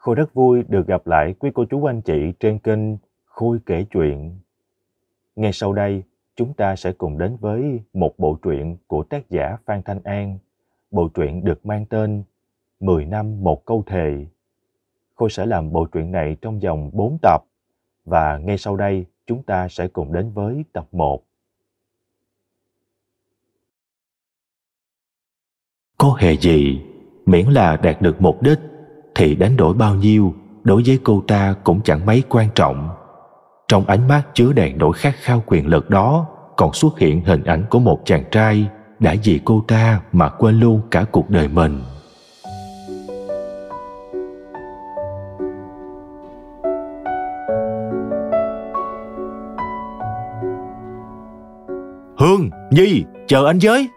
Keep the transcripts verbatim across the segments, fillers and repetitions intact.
Khôi rất vui được gặp lại quý cô chú anh chị trên kênh Khôi Kể Chuyện. Ngay sau đây, chúng ta sẽ cùng đến với một bộ truyện của tác giả Phan Thanh An. Bộ truyện được mang tên Mười Năm Một Câu Thề. Khôi sẽ làm bộ truyện này trong vòng bốn tập. Và ngay sau đây, chúng ta sẽ cùng đến với tập một. Có hề gì, miễn là đạt được mục đích, thì đánh đổi bao nhiêu đối với cô ta cũng chẳng mấy quan trọng. Trong ánh mắt chứa đầy nỗi khát khao quyền lực đó còn xuất hiện hình ảnh của một chàng trai đã vì cô ta mà quên luôn cả cuộc đời mình. Hương, Nhi, chờ anh với.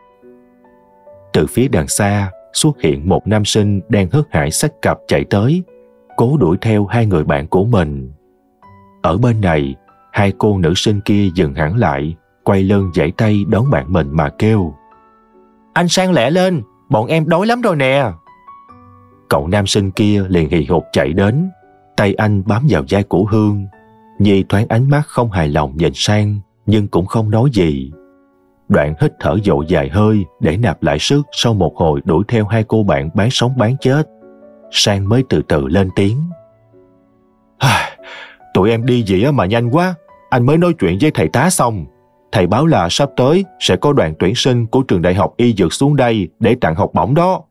Từ phía đằng xa xuất hiện một nam sinh đang hớt hải xách cặp chạy tới, cố đuổi theo hai người bạn của mình. Ở bên này, hai cô nữ sinh kia dừng hẳn lại, quay lưng vẫy tay đón bạn mình mà kêu: Anh Sang lẹ lên, bọn em đói lắm rồi nè. Cậu nam sinh kia liền hì hục chạy đến, tay anh bám vào vai của Hương. Nhi thoáng ánh mắt không hài lòng nhìn Sang, nhưng cũng không nói gì. Đoạn hít thở dội dài hơi để nạp lại sức sau một hồi đuổi theo hai cô bạn bán sống bán chết. Sang mới từ từ lên tiếng: Tụi em đi dĩa mà nhanh quá, anh mới nói chuyện với thầy tá xong. Thầy báo là sắp tới sẽ có đoàn tuyển sinh của trường đại học y dược xuống đây để tặng học bổng đó.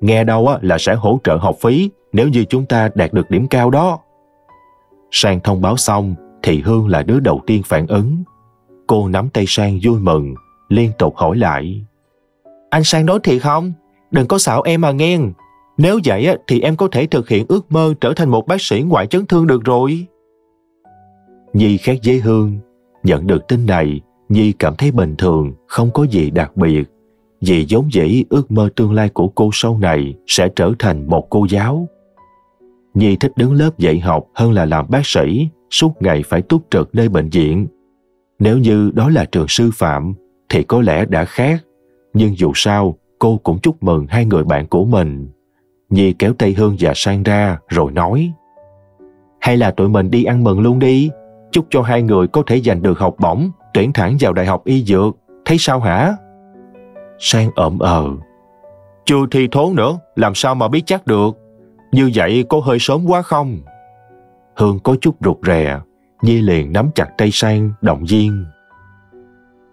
Nghe đâu là sẽ hỗ trợ học phí nếu như chúng ta đạt được điểm cao đó. Sang thông báo xong thì Hương là đứa đầu tiên phản ứng. Cô nắm tay Sang vui mừng, liên tục hỏi lại: Anh Sang nói thiệt không? Đừng có xạo em mà nghe. Nếu vậy thì em có thể thực hiện ước mơ trở thành một bác sĩ ngoại chấn thương được rồi. Nhi khác với Hương, nhận được tin này, Nhi cảm thấy bình thường, không có gì đặc biệt. Vì vốn dĩ ước mơ tương lai của cô sau này sẽ trở thành một cô giáo. Nhi thích đứng lớp dạy học hơn là làm bác sĩ, suốt ngày phải túc trực nơi bệnh viện. Nếu như đó là trường sư phạm thì có lẽ đã khác, nhưng dù sao cô cũng chúc mừng hai người bạn của mình. Nhi kéo tay Hương và Sang ra rồi nói: Hay là tụi mình đi ăn mừng luôn đi, chúc cho hai người có thể giành được học bổng, tuyển thẳng vào đại học y dược, thấy sao hả? Sang ậm ờ: Chưa thi thố nữa, làm sao mà biết chắc được, như vậy có hơi sớm quá không? Hương có chút rụt rè. Nhi liền nắm chặt tay Sang động viên: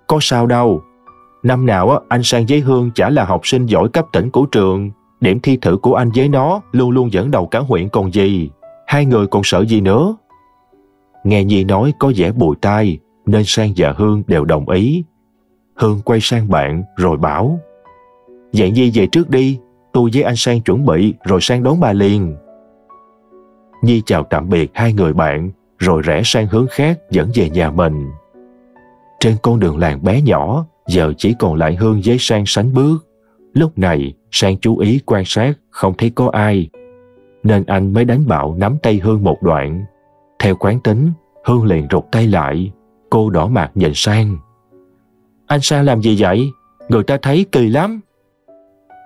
Có sao đâu, năm nào anh Sang với Hương chả là học sinh giỏi cấp tỉnh của trường, điểm thi thử của anh với nó luôn luôn dẫn đầu cả huyện còn gì, hai người còn sợ gì nữa. Nghe Nhi nói có vẻ bùi tai nên Sang và Hương đều đồng ý. Hương quay sang bạn rồi bảo: Vậy Nhi về trước đi, tôi với anh Sang chuẩn bị rồi sang đón bà liền. Nhi chào tạm biệt hai người bạn rồi rẽ sang hướng khác dẫn về nhà mình. Trên con đường làng bé nhỏ, giờ chỉ còn lại Hương với Sang sánh bước. Lúc này, Sang chú ý quan sát không thấy có ai, nên anh mới đánh bạo nắm tay Hương một đoạn. Theo quán tính, Hương liền rụt tay lại, cô đỏ mặt nhìn Sang: Anh Sang làm gì vậy? Người ta thấy kỳ lắm.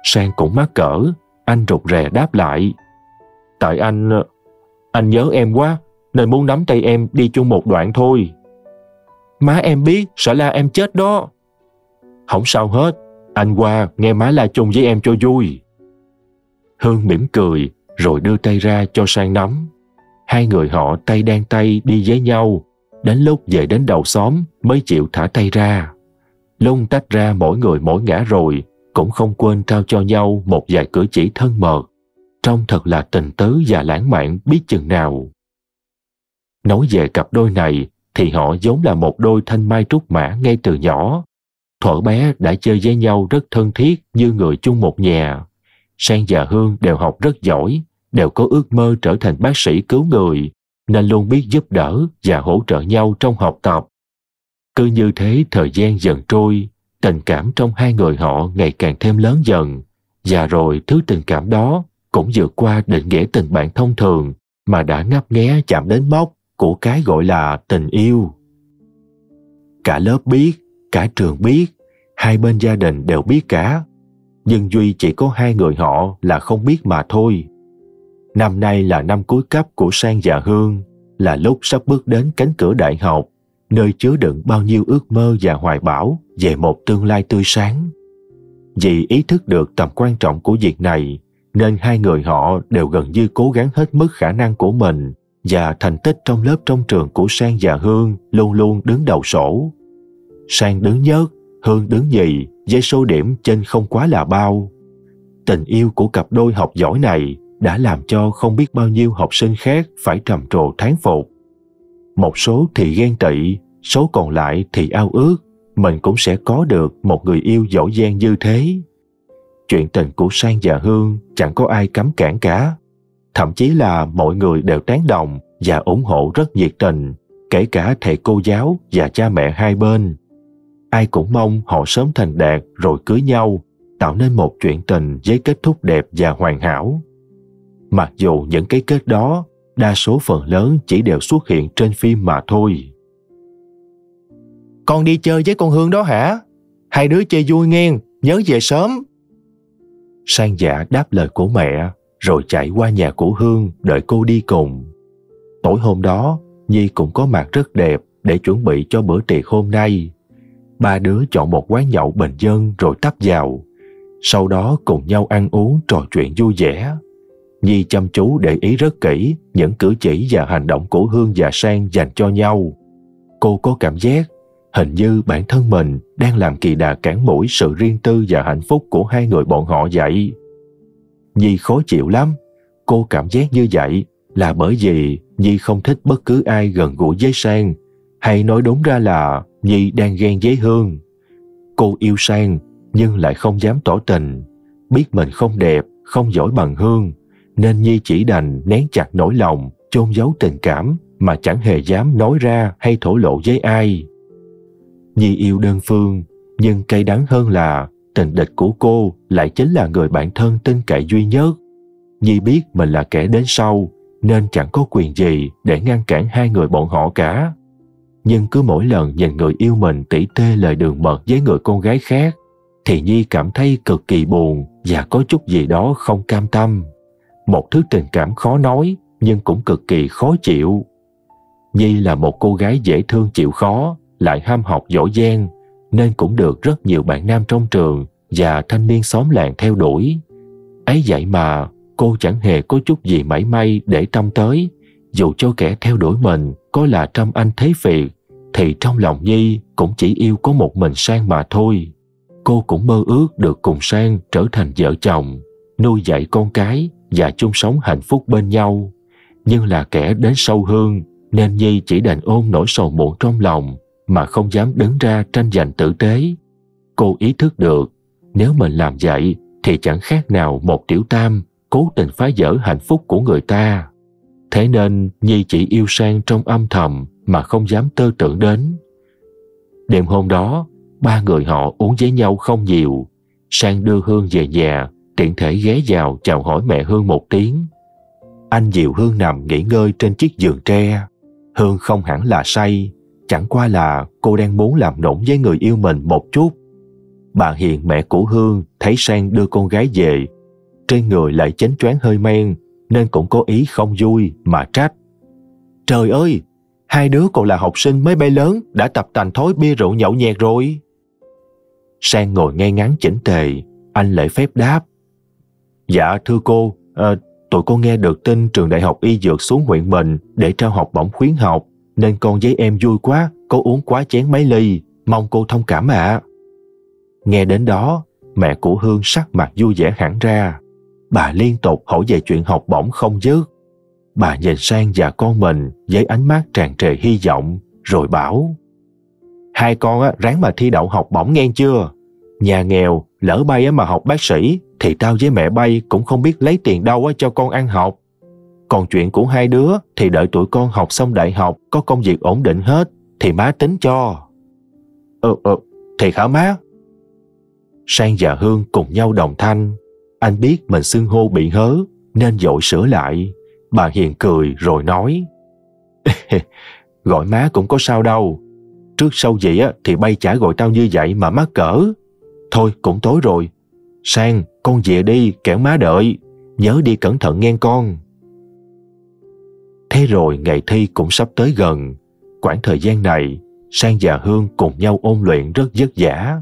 Sang cũng mắc cỡ, anh rụt rè đáp lại: Tại anh, anh nhớ em quá, nên muốn nắm tay em đi chung một đoạn thôi. Má em biết sẽ la em chết đó. Không sao hết, anh qua nghe má la chung với em cho vui. Hương mỉm cười rồi đưa tay ra cho Sang nắm. Hai người họ tay đan tay đi với nhau, đến lúc về đến đầu xóm mới chịu thả tay ra. Lung tách ra mỗi người mỗi ngã rồi, cũng không quên trao cho nhau một vài cử chỉ thân mật, trông thật là tình tứ và lãng mạn biết chừng nào. Nói về cặp đôi này thì họ vốn là một đôi thanh mai trúc mã ngay từ nhỏ. Thuở bé đã chơi với nhau rất thân thiết như người chung một nhà. Sang và Hương đều học rất giỏi, đều có ước mơ trở thành bác sĩ cứu người, nên luôn biết giúp đỡ và hỗ trợ nhau trong học tập. Cứ như thế thời gian dần trôi, tình cảm trong hai người họ ngày càng thêm lớn dần. Và rồi thứ tình cảm đó cũng vượt qua định nghĩa tình bạn thông thường mà đã ngấp nghé chạm đến mốc của cái gọi là tình yêu. Cả lớp biết, cả trường biết, hai bên gia đình đều biết cả, nhưng duy chỉ có hai người họ là không biết mà thôi. Năm nay là năm cuối cấp của Sang và Hương, là lúc sắp bước đến cánh cửa đại học, nơi chứa đựng bao nhiêu ước mơ và hoài bão về một tương lai tươi sáng. Vì ý thức được tầm quan trọng của việc này, nên hai người họ đều gần như cố gắng hết mức khả năng của mình, và thành tích trong lớp trong trường của Sang và Hương luôn luôn đứng đầu sổ. Sang đứng nhất, Hương đứng nhì với số điểm trên không quá là bao. Tình yêu của cặp đôi học giỏi này đã làm cho không biết bao nhiêu học sinh khác phải trầm trồ thán phục. Một số thì ghen tị, số còn lại thì ao ước mình cũng sẽ có được một người yêu giỏi giang như thế. Chuyện tình của Sang và Hương chẳng có ai cấm cản cả. Thậm chí là mọi người đều tán đồng và ủng hộ rất nhiệt tình, kể cả thầy cô giáo và cha mẹ hai bên. Ai cũng mong họ sớm thành đạt rồi cưới nhau, tạo nên một chuyện tình với kết thúc đẹp và hoàn hảo. Mặc dù những cái kết đó, đa số phần lớn chỉ đều xuất hiện trên phim mà thôi. Con đi chơi với con Hương đó hả? Hai đứa chơi vui nghe, nhớ về sớm. Sang dạ đáp lời của mẹ, rồi chạy qua nhà của Hương đợi cô đi cùng. Tối hôm đó, Nhi cũng có mặt rất đẹp để chuẩn bị cho bữa tiệc hôm nay. Ba đứa chọn một quán nhậu bình dân rồi tấp vào. Sau đó cùng nhau ăn uống trò chuyện vui vẻ. Nhi chăm chú để ý rất kỹ những cử chỉ và hành động của Hương và Sang dành cho nhau. Cô có cảm giác hình như bản thân mình đang làm kỳ đà cản mũi sự riêng tư và hạnh phúc của hai người bọn họ vậy. Nhi khó chịu lắm. Cô cảm giác như vậy là bởi vì Nhi không thích bất cứ ai gần gũi với Sang, hay nói đúng ra là Nhi đang ghen với Hương. Cô yêu Sang nhưng lại không dám tỏ tình. Biết mình không đẹp, không giỏi bằng Hương, nên Nhi chỉ đành nén chặt nỗi lòng, chôn giấu tình cảm mà chẳng hề dám nói ra hay thổ lộ với ai. Nhi yêu đơn phương, nhưng cay đắng hơn là tình địch của cô lại chính là người bạn thân tin cậy duy nhất. Nhi biết mình là kẻ đến sau, nên chẳng có quyền gì để ngăn cản hai người bọn họ cả. Nhưng cứ mỗi lần nhìn người yêu mình tỉ tê lời đường mật với người con gái khác, thì Nhi cảm thấy cực kỳ buồn và có chút gì đó không cam tâm. Một thứ tình cảm khó nói, nhưng cũng cực kỳ khó chịu. Nhi là một cô gái dễ thương chịu khó, lại ham học giỏi giang, nên cũng được rất nhiều bạn nam trong trường và thanh niên xóm làng theo đuổi. Ấy vậy mà cô chẳng hề có chút gì mảy may để tâm tới. Dù cho kẻ theo đuổi mình có là trăm anh thế phiệt, thì trong lòng Nhi cũng chỉ yêu có một mình Sang mà thôi. Cô cũng mơ ước được cùng Sang trở thành vợ chồng, nuôi dạy con cái và chung sống hạnh phúc bên nhau. Nhưng là kẻ đến sau Hương, nên Nhi chỉ đành ôm nỗi sầu muộn trong lòng mà không dám đứng ra tranh giành tử tế. Cô ý thức được nếu mình làm vậy thì chẳng khác nào một tiểu tam cố tình phá vỡ hạnh phúc của người ta. Thế nên Nhi chỉ yêu Sang trong âm thầm mà không dám tơ tưởng đến. Đêm hôm đó, ba người họ uống với nhau không nhiều. Sang đưa Hương về nhà, tiện thể ghé vào chào hỏi mẹ Hương một tiếng. Anh dìu Hương nằm nghỉ ngơi trên chiếc giường tre. Hương không hẳn là say, chẳng qua là cô đang muốn làm nũng với người yêu mình một chút. Bà Hiền, mẹ của Hương, thấy Sang đưa con gái về, trên người lại chánh choáng hơi men, nên cũng có ý không vui mà trách. Trời ơi, hai đứa còn là học sinh mới bay lớn đã tập tành thói bia rượu nhậu nhẹt rồi. Sang ngồi ngay ngắn chỉnh tề, anh lễ phép đáp. Dạ thưa cô, à, tụi con nghe được tin trường đại học y dược xuống huyện mình để trao học bổng khuyến học, nên con với em vui quá, có uống quá chén mấy ly, mong cô thông cảm ạ. À. Nghe đến đó, mẹ của Hương sắc mặt vui vẻ hẳn ra. Bà liên tục hỏi về chuyện học bổng không dứt. Bà nhìn Sang và con mình với ánh mắt tràn trề hy vọng, rồi bảo. Hai con á, ráng mà thi đậu học bổng nghe chưa? Nhà nghèo, lỡ bay á, mà học bác sĩ, thì tao với mẹ bay cũng không biết lấy tiền đâu á, cho con ăn học. Còn chuyện của hai đứa thì đợi tụi con học xong đại học, có công việc ổn định hết thì má tính cho. Ờ, ờ, thiệt hả má? Sang và Hương cùng nhau đồng thanh. Anh biết mình xưng hô bị hớ nên vội sửa lại. Bà Hiền cười rồi nói. Gọi má cũng có sao đâu. Trước sau gì á, thì bay chả gọi tao như vậy mà mắc cỡ. Thôi cũng tối rồi. Sang, con về đi, kẻo má đợi. Nhớ đi cẩn thận nghe con. Thế rồi ngày thi cũng sắp tới gần. Quãng thời gian này, Sang và Hương cùng nhau ôn luyện rất vất vả.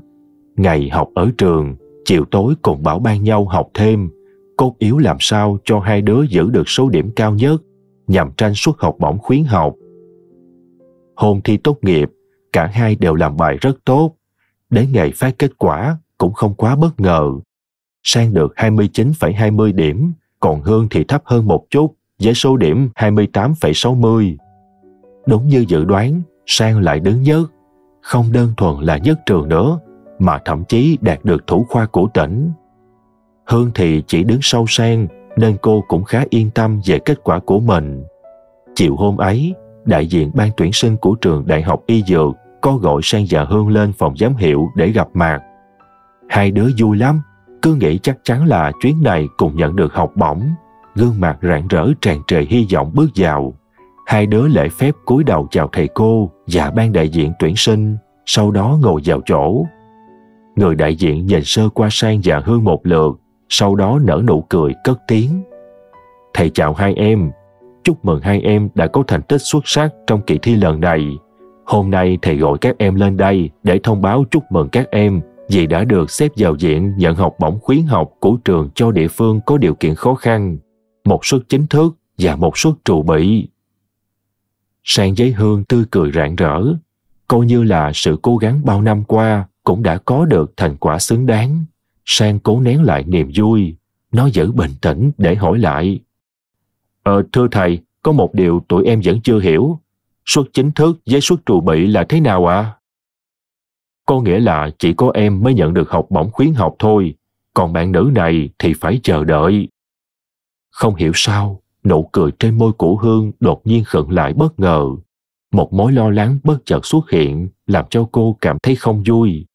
Ngày học ở trường, chiều tối cùng bảo ban nhau học thêm, cốt yếu làm sao cho hai đứa giữ được số điểm cao nhất nhằm tranh suất học bổng khuyến học. Hôm thi tốt nghiệp, cả hai đều làm bài rất tốt. Đến ngày phát kết quả cũng không quá bất ngờ. Sang được hai mươi chín phẩy hai mươi điểm, còn Hương thì thấp hơn một chút với số điểm hai mươi tám phẩy sáu mươi. Đúng như dự đoán, Sang lại đứng nhất. Không đơn thuần là nhất trường nữa, mà thậm chí đạt được thủ khoa của tỉnh. Hương thì chỉ đứng sau Sang, nên cô cũng khá yên tâm về kết quả của mình. Chiều hôm ấy, đại diện ban tuyển sinh của trường Đại học Y Dược có gọi Sang và Hương lên phòng giám hiệu để gặp mặt. Hai đứa vui lắm, cứ nghĩ chắc chắn là chuyến này cùng nhận được học bổng. Gương mặt rạng rỡ tràn trề hy vọng bước vào. Hai đứa lễ phép cúi đầu chào thầy cô và ban đại diện tuyển sinh, sau đó ngồi vào chỗ. Người đại diện nhìn sơ qua Sang và Hương một lượt, sau đó nở nụ cười cất tiếng. Thầy chào hai em, chúc mừng hai em đã có thành tích xuất sắc trong kỳ thi lần này. Hôm nay thầy gọi các em lên đây để thông báo chúc mừng các em vì đã được xếp vào diện nhận học bổng khuyến học của trường cho địa phương có điều kiện khó khăn, một suất chính thức và một suất trù bị. Sang với Hương tươi cười rạng rỡ, coi như là sự cố gắng bao năm qua cũng đã có được thành quả xứng đáng. Sang cố nén lại niềm vui, nó giữ bình tĩnh để hỏi lại. Ờ, thưa thầy, có một điều tụi em vẫn chưa hiểu. Suất chính thức với suất trù bị là thế nào ạ? À? Có nghĩa là chỉ có em mới nhận được học bổng khuyến học thôi, còn bạn nữ này thì phải chờ đợi. Không hiểu sao, nụ cười trên môi của Hương đột nhiên khựng lại bất ngờ. Một mối lo lắng bất chợt xuất hiện làm cho cô cảm thấy không vui.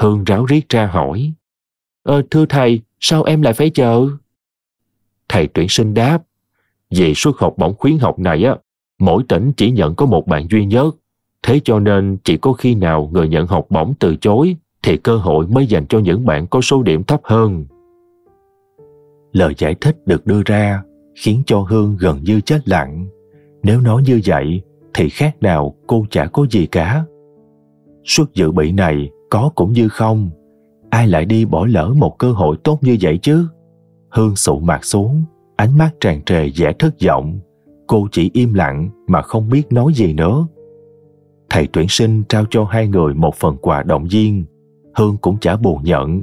Hương ráo riết ra hỏi. Ờ, thưa thầy, sao em lại phải chờ? Thầy tuyển sinh đáp. Vì suất học bổng khuyến học này á, mỗi tỉnh chỉ nhận có một bạn duy nhất. Thế cho nên chỉ có khi nào người nhận học bổng từ chối thì cơ hội mới dành cho những bạn có số điểm thấp hơn. Lời giải thích được đưa ra khiến cho Hương gần như chết lặng. Nếu nói như vậy thì khác nào cô chả có gì cả. Suất dự bị này có cũng như không, ai lại đi bỏ lỡ một cơ hội tốt như vậy chứ? Hương sụ mặt xuống, ánh mắt tràn trề vẻ thất vọng. Cô chỉ im lặng mà không biết nói gì nữa. Thầy tuyển sinh trao cho hai người một phần quà động viên. Hương cũng chả buồn nhận.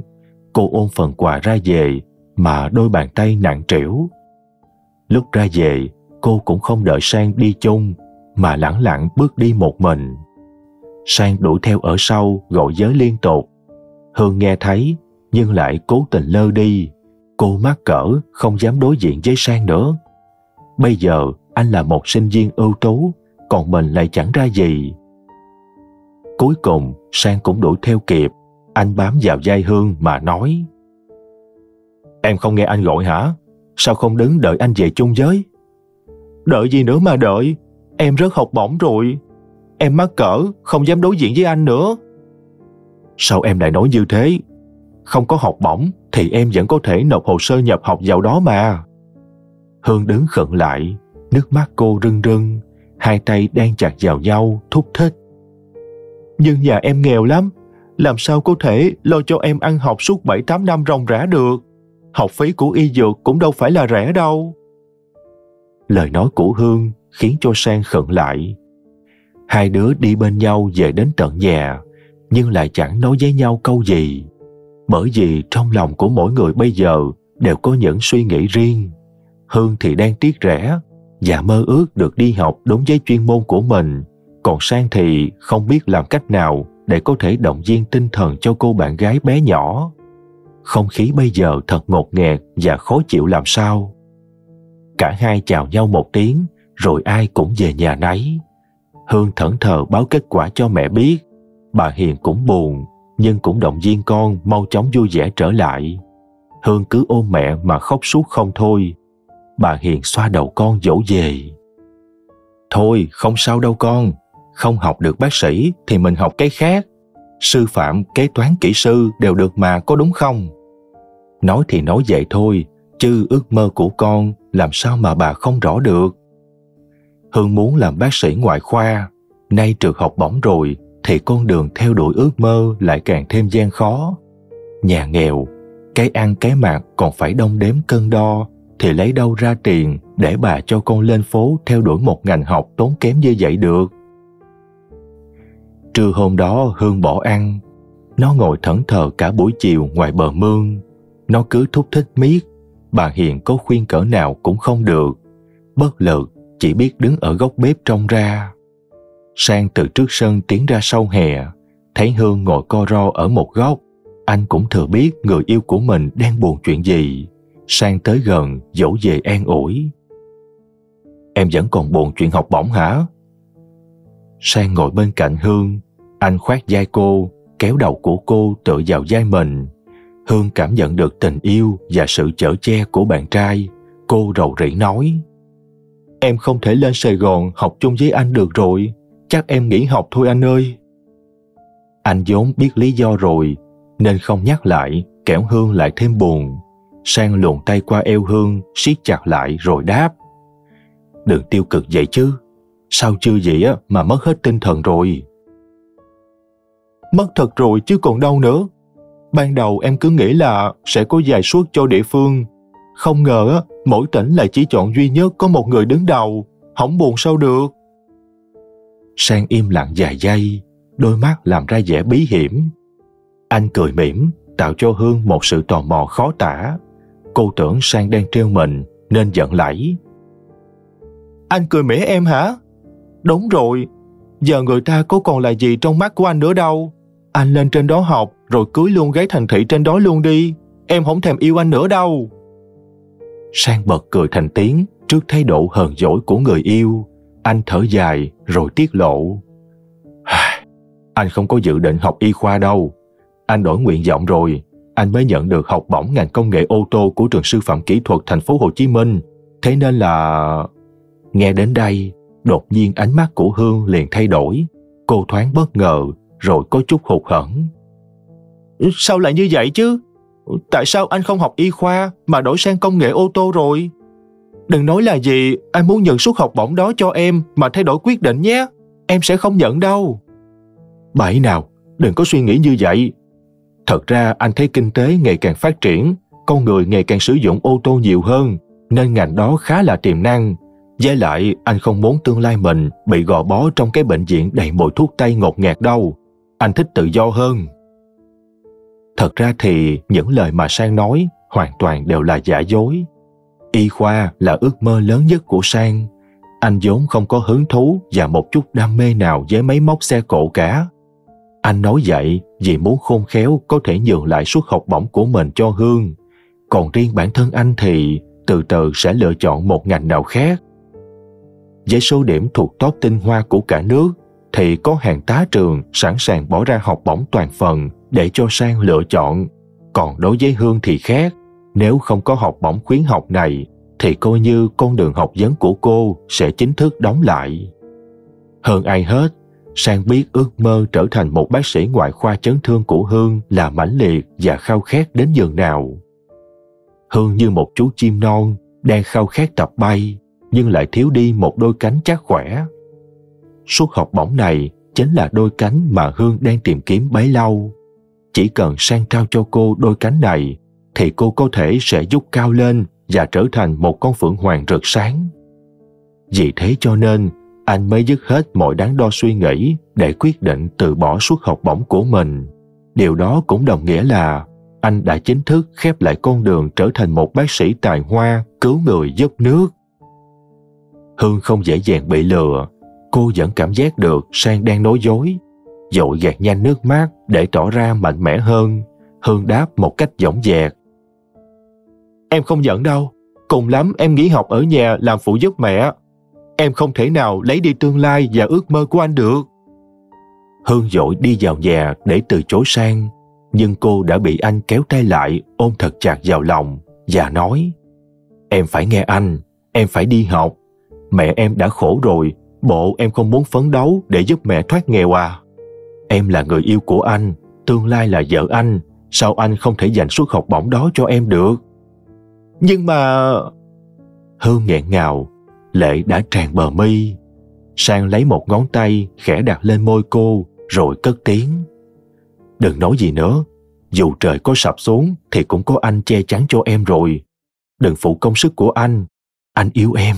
Cô ôm phần quà ra về mà đôi bàn tay nặng trĩu. Lúc ra về, cô cũng không đợi Sang đi chung mà lẳng lặng bước đi một mình. Sang đuổi theo ở sau gọi giới liên tục. Hương nghe thấy nhưng lại cố tình lơ đi. Cô mắc cỡ không dám đối diện với Sang nữa. Bây giờ anh là một sinh viên ưu tú, còn mình lại chẳng ra gì. Cuối cùng Sang cũng đuổi theo kịp. Anh bám vào vai Hương mà nói. Em không nghe anh gọi hả? Sao không đứng đợi anh về chung với? Đợi gì nữa mà đợi, em rớt học bổng rồi. Em mắc cỡ không dám đối diện với anh nữa. Sao em lại nói như thế? Không có học bổng thì em vẫn có thể nộp hồ sơ nhập học vào đó mà. Hương đứng khựng lại, nước mắt cô rưng rưng, hai tay đang chặt vào nhau thúc thích. Nhưng nhà em nghèo lắm, làm sao có thể lo cho em ăn học suốt bảy tám năm ròng rã được. Học phí của y dược cũng đâu phải là rẻ đâu. Lời nói của Hương khiến cho Sang khựng lại. Hai đứa đi bên nhau về đến tận nhà, nhưng lại chẳng nói với nhau câu gì. Bởi vì trong lòng của mỗi người bây giờ đều có những suy nghĩ riêng. Hương thì đang tiếc rẻ và mơ ước được đi học đúng với chuyên môn của mình. Còn Sang thì không biết làm cách nào để có thể động viên tinh thần cho cô bạn gái bé nhỏ. Không khí bây giờ thật ngột ngạt và khó chịu làm sao. Cả hai chào nhau một tiếng rồi ai cũng về nhà nấy. Hương thẫn thờ báo kết quả cho mẹ biết. Bà Hiền cũng buồn nhưng cũng động viên con mau chóng vui vẻ trở lại. Hương cứ ôm mẹ mà khóc suốt không thôi. Bà Hiền xoa đầu con dỗ về. Thôi không sao đâu con, không học được bác sĩ thì mình học cái khác. Sư phạm, kế toán, kỹ sư đều được mà, có đúng không? Nói thì nói vậy thôi, chứ ước mơ của con làm sao mà bà không rõ được. Hương muốn làm bác sĩ ngoại khoa, nay trượt học bổng rồi thì con đường theo đuổi ước mơ lại càng thêm gian khó. Nhà nghèo, cái ăn cái mặc còn phải đong đếm cân đo, thì lấy đâu ra tiền để bà cho con lên phố theo đuổi một ngành học tốn kém như vậy được. Trưa hôm đó Hương bỏ ăn, nó ngồi thẫn thờ cả buổi chiều ngoài bờ mương. Nó cứ thúc thích miết, bà Hiền có khuyên cỡ nào cũng không được. Bất lực, chỉ biết đứng ở góc bếp trông ra. Sang từ trước sân tiến ra sau hè, thấy Hương ngồi co ro ở một góc. Anh cũng thừa biết người yêu của mình đang buồn chuyện gì. Sang tới gần, dỗ về an ủi. Em vẫn còn buồn chuyện học bổng hả? Sang ngồi bên cạnh Hương, anh khoác vai cô, kéo đầu của cô tựa vào vai mình. Hương cảm nhận được tình yêu và sự chở che của bạn trai. Cô rầu rĩ nói, em không thể lên Sài Gòn học chung với anh được rồi, chắc em nghỉ học thôi anh ơi. Anh vốn biết lý do rồi nên không nhắc lại, kẻo Hương lại thêm buồn. Sang luồn tay qua eo Hương, siết chặt lại rồi đáp, đừng tiêu cực vậy chứ, sao chưa vậy á mà mất hết tinh thần rồi. Mất thật rồi chứ còn đâu nữa. Ban đầu em cứ nghĩ là sẽ có vài suất cho địa phương, không ngờ mỗi tỉnh lại chỉ chọn duy nhất có một người đứng đầu, không buồn sao được. Sang im lặng vài giây, đôi mắt làm ra vẻ bí hiểm. Anh cười mỉm, tạo cho Hương một sự tò mò khó tả. Cô tưởng Sang đang trêu mình nên giận lẫy. Anh cười mỉa em hả? Đúng rồi, giờ người ta có còn là gì trong mắt của anh nữa đâu. Anh lên trên đó học rồi cưới luôn gái thành thị trên đó luôn đi, em không thèm yêu anh nữa đâu. Sang bật cười thành tiếng trước thái độ hờn dỗi của người yêu. Anh thở dài rồi tiết lộ, anh không có dự định học y khoa đâu. Anh đổi nguyện vọng rồi, anh mới nhận được học bổng ngành công nghệ ô tô của trường sư phạm kỹ thuật thành phố Hồ Chí Minh. Thế nên là... Nghe đến đây, đột nhiên ánh mắt của Hương liền thay đổi. Cô thoáng bất ngờ rồi có chút hụt hẫng. Sao lại như vậy chứ? Tại sao anh không học y khoa mà đổi sang công nghệ ô tô rồi? Đừng nói là gì, anh muốn nhận suất học bổng đó cho em mà thay đổi quyết định nhé. Em sẽ không nhận đâu. Bậy nào, đừng có suy nghĩ như vậy. Thật ra anh thấy kinh tế ngày càng phát triển, con người ngày càng sử dụng ô tô nhiều hơn, nên ngành đó khá là tiềm năng. Với lại anh không muốn tương lai mình bị gò bó trong cái bệnh viện đầy mùi thuốc tây ngột ngạt đâu. Anh thích tự do hơn. Thật ra thì những lời mà Sang nói hoàn toàn đều là giả dối. Y khoa là ước mơ lớn nhất của Sang. Anh vốn không có hứng thú và một chút đam mê nào với máy móc xe cộ cả. Anh nói vậy vì muốn khôn khéo có thể nhường lại suất học bổng của mình cho Hương. Còn riêng bản thân anh thì từ từ sẽ lựa chọn một ngành nào khác. Với số điểm thuộc top tinh hoa của cả nước thì có hàng tá trường sẵn sàng bỏ ra học bổng toàn phần để cho Sang lựa chọn. Còn đối với Hương thì khác, nếu không có học bổng khuyến học này thì coi như con đường học vấn của cô sẽ chính thức đóng lại. Hơn ai hết, Sang biết ước mơ trở thành một bác sĩ ngoại khoa chấn thương của Hương là mãnh liệt và khao khát đến nhường nào. Hương như một chú chim non đang khao khát tập bay, nhưng lại thiếu đi một đôi cánh chắc khỏe. Suất học bổng này chính là đôi cánh mà Hương đang tìm kiếm bấy lâu. Chỉ cần Sang trao cho cô đôi cánh này thì cô có thể sẽ vút cao lên và trở thành một con phượng hoàng rực sáng. Vì thế cho nên anh mới dứt hết mọi đắn đo suy nghĩ để quyết định từ bỏ suất học bổng của mình. Điều đó cũng đồng nghĩa là anh đã chính thức khép lại con đường trở thành một bác sĩ tài hoa cứu người giúp nước. Hương không dễ dàng bị lừa, cô vẫn cảm giác được Sang đang nói dối. Dội gạt nhanh nước mắt để tỏ ra mạnh mẽ hơn, Hương đáp một cách dõng dạc. Em không giận đâu, cùng lắm em nghỉ học ở nhà làm phụ giúp mẹ. Em không thể nào lấy đi tương lai và ước mơ của anh được. Hương dội đi vào nhà để từ chối Sang, nhưng cô đã bị anh kéo tay lại ôm thật chặt vào lòng và nói, em phải nghe anh, em phải đi học. Mẹ em đã khổ rồi, bộ em không muốn phấn đấu để giúp mẹ thoát nghèo à? Em là người yêu của anh, tương lai là vợ anh, sao anh không thể dành suất học bổng đó cho em được? Nhưng mà... Hương nghẹn ngào, lệ đã tràn bờ mi. Sang lấy một ngón tay khẽ đặt lên môi cô rồi cất tiếng: "Đừng nói gì nữa, dù trời có sập xuống thì cũng có anh che chắn cho em rồi. Đừng phụ công sức của anh, anh yêu em."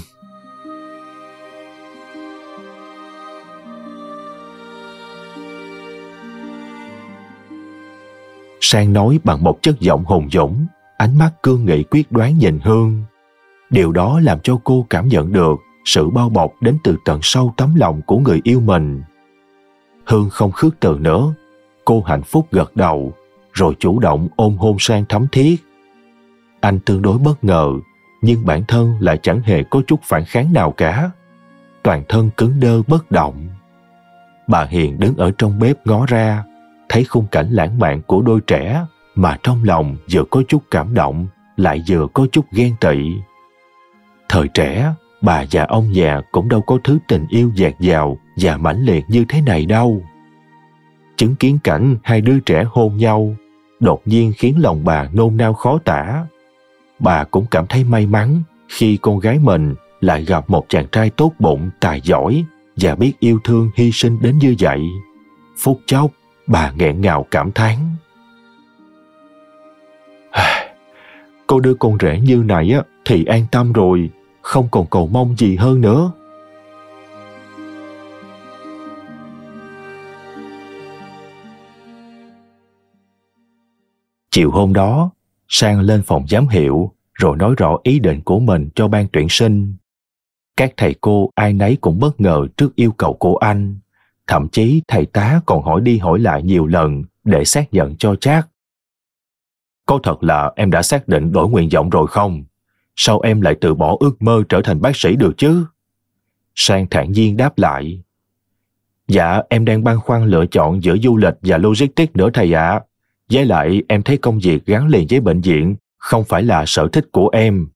Sang nói bằng một chất giọng hùng dũng, ánh mắt cương nghị quyết đoán nhìn Hương. Điều đó làm cho cô cảm nhận được sự bao bọc đến từ tận sâu tấm lòng của người yêu mình. Hương không khước từ nữa, cô hạnh phúc gật đầu, rồi chủ động ôm hôn Sang thấm thiết. Anh tương đối bất ngờ, nhưng bản thân lại chẳng hề có chút phản kháng nào cả. Toàn thân cứng đơ bất động. Bà Hiền đứng ở trong bếp ngó ra, thấy khung cảnh lãng mạn của đôi trẻ mà trong lòng vừa có chút cảm động, lại vừa có chút ghen tị. Thời trẻ, bà và ông già cũng đâu có thứ tình yêu dạt dào và mãnh liệt như thế này đâu. Chứng kiến cảnh hai đứa trẻ hôn nhau, đột nhiên khiến lòng bà nôn nao khó tả. Bà cũng cảm thấy may mắn khi con gái mình lại gặp một chàng trai tốt bụng, tài giỏi và biết yêu thương hy sinh đến như vậy. Phút chốc, bà nghẹn ngào cảm thán: "Cô đưa con rể như này á thì an tâm rồi, không còn cầu mong gì hơn nữa." Chiều hôm đó, Sang lên phòng giám hiệu rồi nói rõ ý định của mình cho ban tuyển sinh. Các thầy cô ai nấy cũng bất ngờ trước yêu cầu của anh. Thậm chí thầy tá còn hỏi đi hỏi lại nhiều lần để xác nhận cho chắc. "Có thật là em đã xác định đổi nguyện vọng rồi không? Sao em lại từ bỏ ước mơ trở thành bác sĩ được chứ?" Sang thản nhiên đáp lại: "Dạ, em đang băn khoăn lựa chọn giữa du lịch và logistics nữa thầy ạ. À. Với lại em thấy công việc gắn liền với bệnh viện không phải là sở thích của em.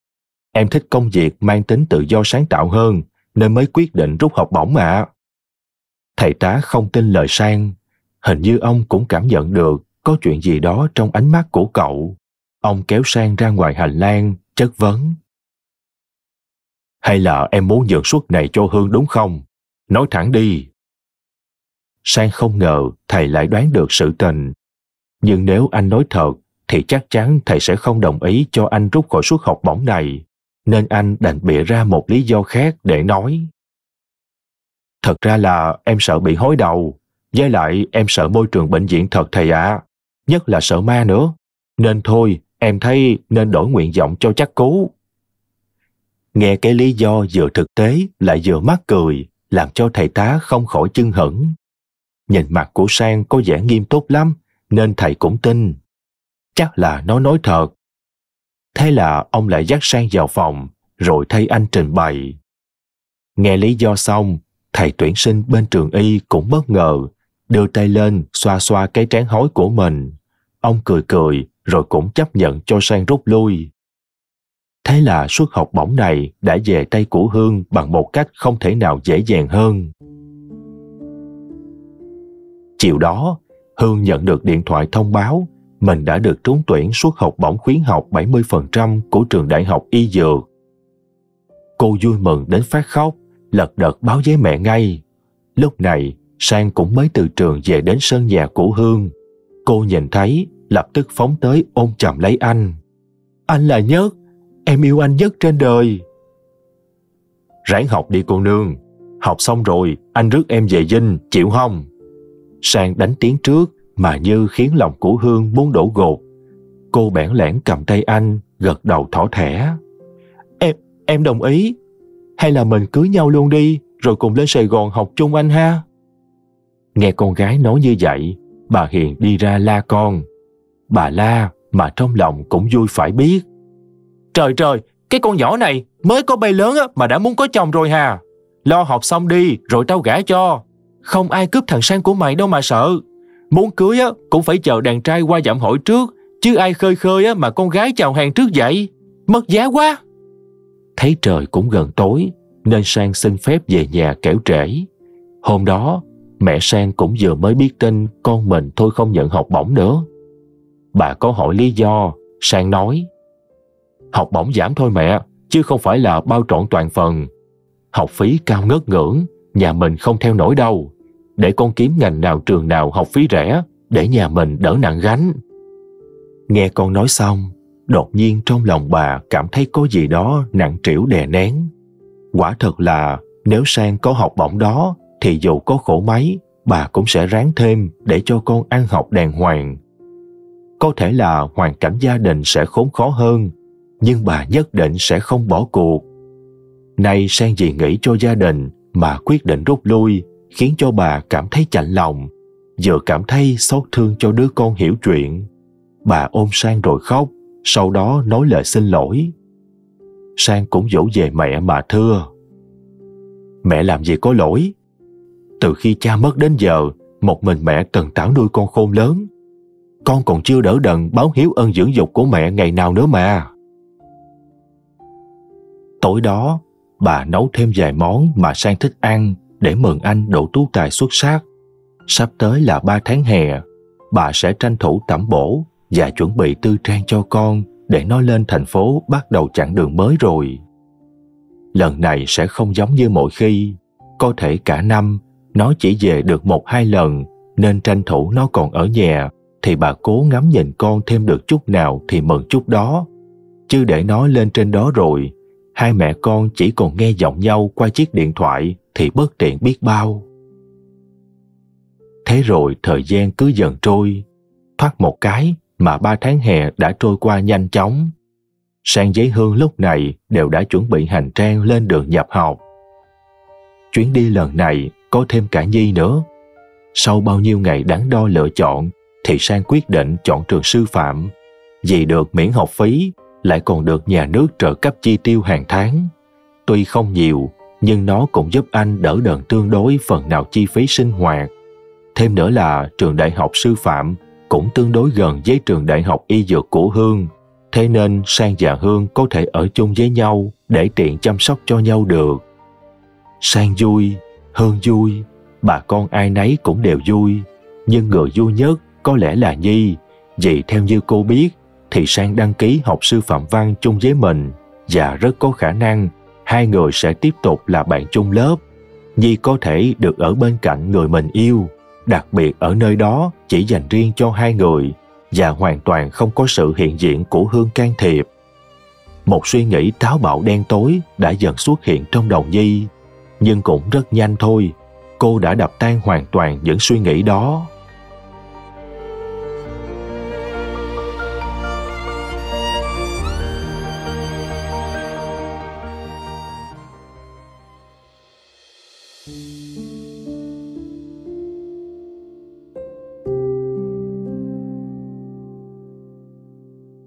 Em thích công việc mang tính tự do sáng tạo hơn nên mới quyết định rút học bổng ạ." À. Thầy tá không tin lời Sang. Hình như ông cũng cảm nhận được có chuyện gì đó trong ánh mắt của cậu. Ông kéo Sang ra ngoài hành lang, chất vấn: "Hay là em muốn nhượng suất này cho Hương đúng không? Nói thẳng đi." Sang không ngờ thầy lại đoán được sự tình. Nhưng nếu anh nói thật thì chắc chắn thầy sẽ không đồng ý cho anh rút khỏi suất học bổng này. Nên anh đành bịa ra một lý do khác để nói: "Thật ra là em sợ bị hối đầu. Với lại em sợ môi trường bệnh viện thật thầy ạ. À. Nhất là sợ ma nữa. Nên thôi em thấy nên đổi nguyện vọng cho chắc cú." Nghe cái lý do vừa thực tế lại vừa mắc cười, làm cho thầy tá không khỏi chưng hửng. Nhìn mặt của Sang có vẻ nghiêm túc lắm nên thầy cũng tin. Chắc là nó nói thật. Thế là ông lại dắt Sang vào phòng rồi thay anh trình bày. Nghe lý do xong, thầy tuyển sinh bên trường y cũng bất ngờ, đưa tay lên xoa xoa cái trán hói của mình. Ông cười cười rồi cũng chấp nhận cho Sang rút lui. Thế là suất học bổng này đã về tay của Hương bằng một cách không thể nào dễ dàng hơn. Chiều đó, Hương nhận được điện thoại thông báo mình đã được trúng tuyển suất học bổng khuyến học bảy mươi phần trăm của trường Đại học Y Dược. Cô vui mừng đến phát khóc, lật đật báo với mẹ ngay. Lúc này, Sang cũng mới từ trường về đến sân nhà của Hương. Cô nhìn thấy, lập tức phóng tới ôm chầm lấy anh. "Anh là Nhất, em yêu anh nhất trên đời." "Ráng học đi cô nương, học xong rồi anh rước em về Vinh, chịu không?" Sang đánh tiếng trước mà như khiến lòng của Hương muốn đổ gột. Cô bẽn lẽn cầm tay anh, gật đầu thỏ thẻ: Em, em đồng ý. Hay là mình cưới nhau luôn đi, rồi cùng lên Sài Gòn học chung anh ha." Nghe con gái nói như vậy, bà Hiền đi ra la con. Bà la mà trong lòng cũng vui phải biết. "Trời trời, cái con nhỏ này mới có bay lớn á, mà đã muốn có chồng rồi hà. Lo học xong đi rồi tao gả cho. Không ai cướp thằng Sang của mày đâu mà sợ. Muốn cưới á cũng phải chờ đàn trai qua dạm hỏi trước, chứ ai khơi khơi á mà con gái chào hàng trước vậy, mất giá quá." Thấy trời cũng gần tối nên Sang xin phép về nhà kẻo trễ. Hôm đó mẹ Sang cũng vừa mới biết tin con mình thôi không nhận học bổng nữa. Bà có hỏi lý do, Sang nói: "Học bổng giảm thôi mẹ, chứ không phải là bao trọn toàn phần. học phí cao ngất ngưỡng, nhà mình không theo nổi đâu. Để con kiếm ngành nào trường nào học phí rẻ, để nhà mình đỡ nặng gánh. Nghe con nói xong, đột nhiên trong lòng bà cảm thấy có gì đó nặng trĩu đè nén. Quả thật là nếu Sang có học bổng đó thì dù có khổ mấy, bà cũng sẽ ráng thêm để cho con ăn học đàng hoàng. Có thể là hoàn cảnh gia đình sẽ khốn khó hơn, nhưng bà nhất định sẽ không bỏ cuộc. Nay Sang vì nghĩ cho gia đình mà quyết định rút lui, khiến cho bà cảm thấy chạnh lòng, vừa cảm thấy xót thương cho đứa con hiểu chuyện. Bà ôm Sang rồi khóc, sau đó nói lời xin lỗi. Sang cũng dỗ về mẹ mà thưa: Mẹ làm gì có lỗi. Từ khi cha mất đến giờ, một mình mẹ cần tảo nuôi con khôn lớn. Con còn chưa đỡ đần báo hiếu ơn dưỡng dục của mẹ ngày nào nữa mà. Tối đó, bà nấu thêm vài món mà Sang thích ăn để mừng anh đỗ tú tài xuất sắc. Sắp tới là ba tháng hè, bà sẽ tranh thủ tẩm bổ và chuẩn bị tư trang cho con để nó lên thành phố bắt đầu chặng đường mới rồi. Lần này sẽ không giống như mọi khi, có thể cả năm nó chỉ về được một hai lần, nên tranh thủ nó còn ở nhà thì bà cố ngắm nhìn con thêm được chút nào thì mừng chút đó. Chứ để nó lên trên đó rồi, hai mẹ con chỉ còn nghe giọng nhau qua chiếc điện thoại thì bất tiện biết bao. Thế rồi thời gian cứ dần trôi, thoát một cái mà ba tháng hè đã trôi qua nhanh chóng. Sang với Hương lúc này đều đã chuẩn bị hành trang lên đường nhập học. Chuyến đi lần này có thêm cả Nhi nữa. Sau bao nhiêu ngày đắn đo lựa chọn thì Sang quyết định chọn trường sư phạm, vì được miễn học phí, lại còn được nhà nước trợ cấp chi tiêu hàng tháng. Tuy không nhiều, nhưng nó cũng giúp anh đỡ đần tương đối phần nào chi phí sinh hoạt. Thêm nữa là trường đại học sư phạm cũng tương đối gần với trường đại học y dược của Hương, thế nên Sang và Hương có thể ở chung với nhau để tiện chăm sóc cho nhau được. Sang vui, Hương vui, bà con ai nấy cũng đều vui. Nhưng người vui nhất có lẽ là Nhi, vì theo như cô biết thì Sang đăng ký học sư phạm văn chung với mình, và rất có khả năng hai người sẽ tiếp tục là bạn chung lớp. Nhi có thể được ở bên cạnh người mình yêu, đặc biệt ở nơi đó chỉ dành riêng cho hai người, và hoàn toàn không có sự hiện diện của Hương can thiệp. Một suy nghĩ táo bạo đen tối đã dần xuất hiện trong đầu Nhi, nhưng cũng rất nhanh thôi, cô đã đập tan hoàn toàn những suy nghĩ đó.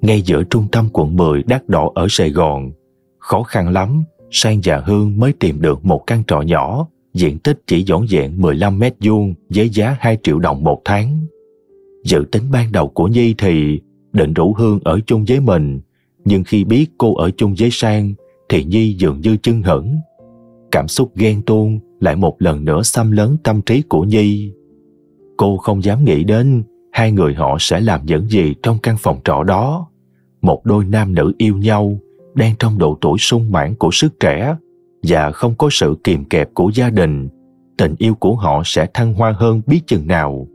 Ngay giữa trung tâm quận mười đắt đỏ ở Sài Gòn, khó khăn lắm Sang và Hương mới tìm được một căn trọ nhỏ, diện tích chỉ vỏn vẹn mười lăm mét vuông với giá hai triệu đồng một tháng. Dự tính ban đầu của Nhi thì định rủ Hương ở chung với mình, nhưng khi biết cô ở chung với Sang thì Nhi dường như chưng hửng. Cảm xúc ghen tuông lại một lần nữa xâm lấn tâm trí của Nhi. Cô không dám nghĩ đến hai người họ sẽ làm những gì trong căn phòng trọ đó. Một đôi nam nữ yêu nhau, đang trong độ tuổi sung mãn của sức trẻ, và không có sự kìm kẹp của gia đình, tình yêu của họ sẽ thăng hoa hơn biết chừng nào.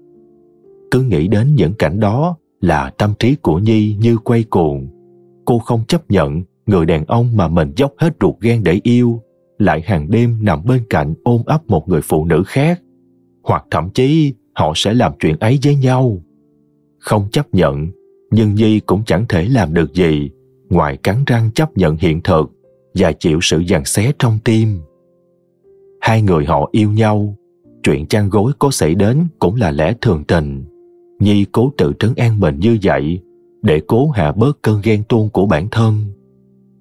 Cứ nghĩ đến những cảnh đó là tâm trí của Nhi như quay cuồng. Cô không chấp nhận người đàn ông mà mình dốc hết ruột gan để yêu lại hàng đêm nằm bên cạnh ôm ấp một người phụ nữ khác, hoặc thậm chí họ sẽ làm chuyện ấy với nhau. Không chấp nhận, nhưng Nhi cũng chẳng thể làm được gì ngoài cắn răng chấp nhận hiện thực và chịu sự giằng xé trong tim. Hai người họ yêu nhau, chuyện chăn gối có xảy đến cũng là lẽ thường tình. Nhi cố tự trấn an mình như vậy để cố hạ bớt cơn ghen tuông của bản thân.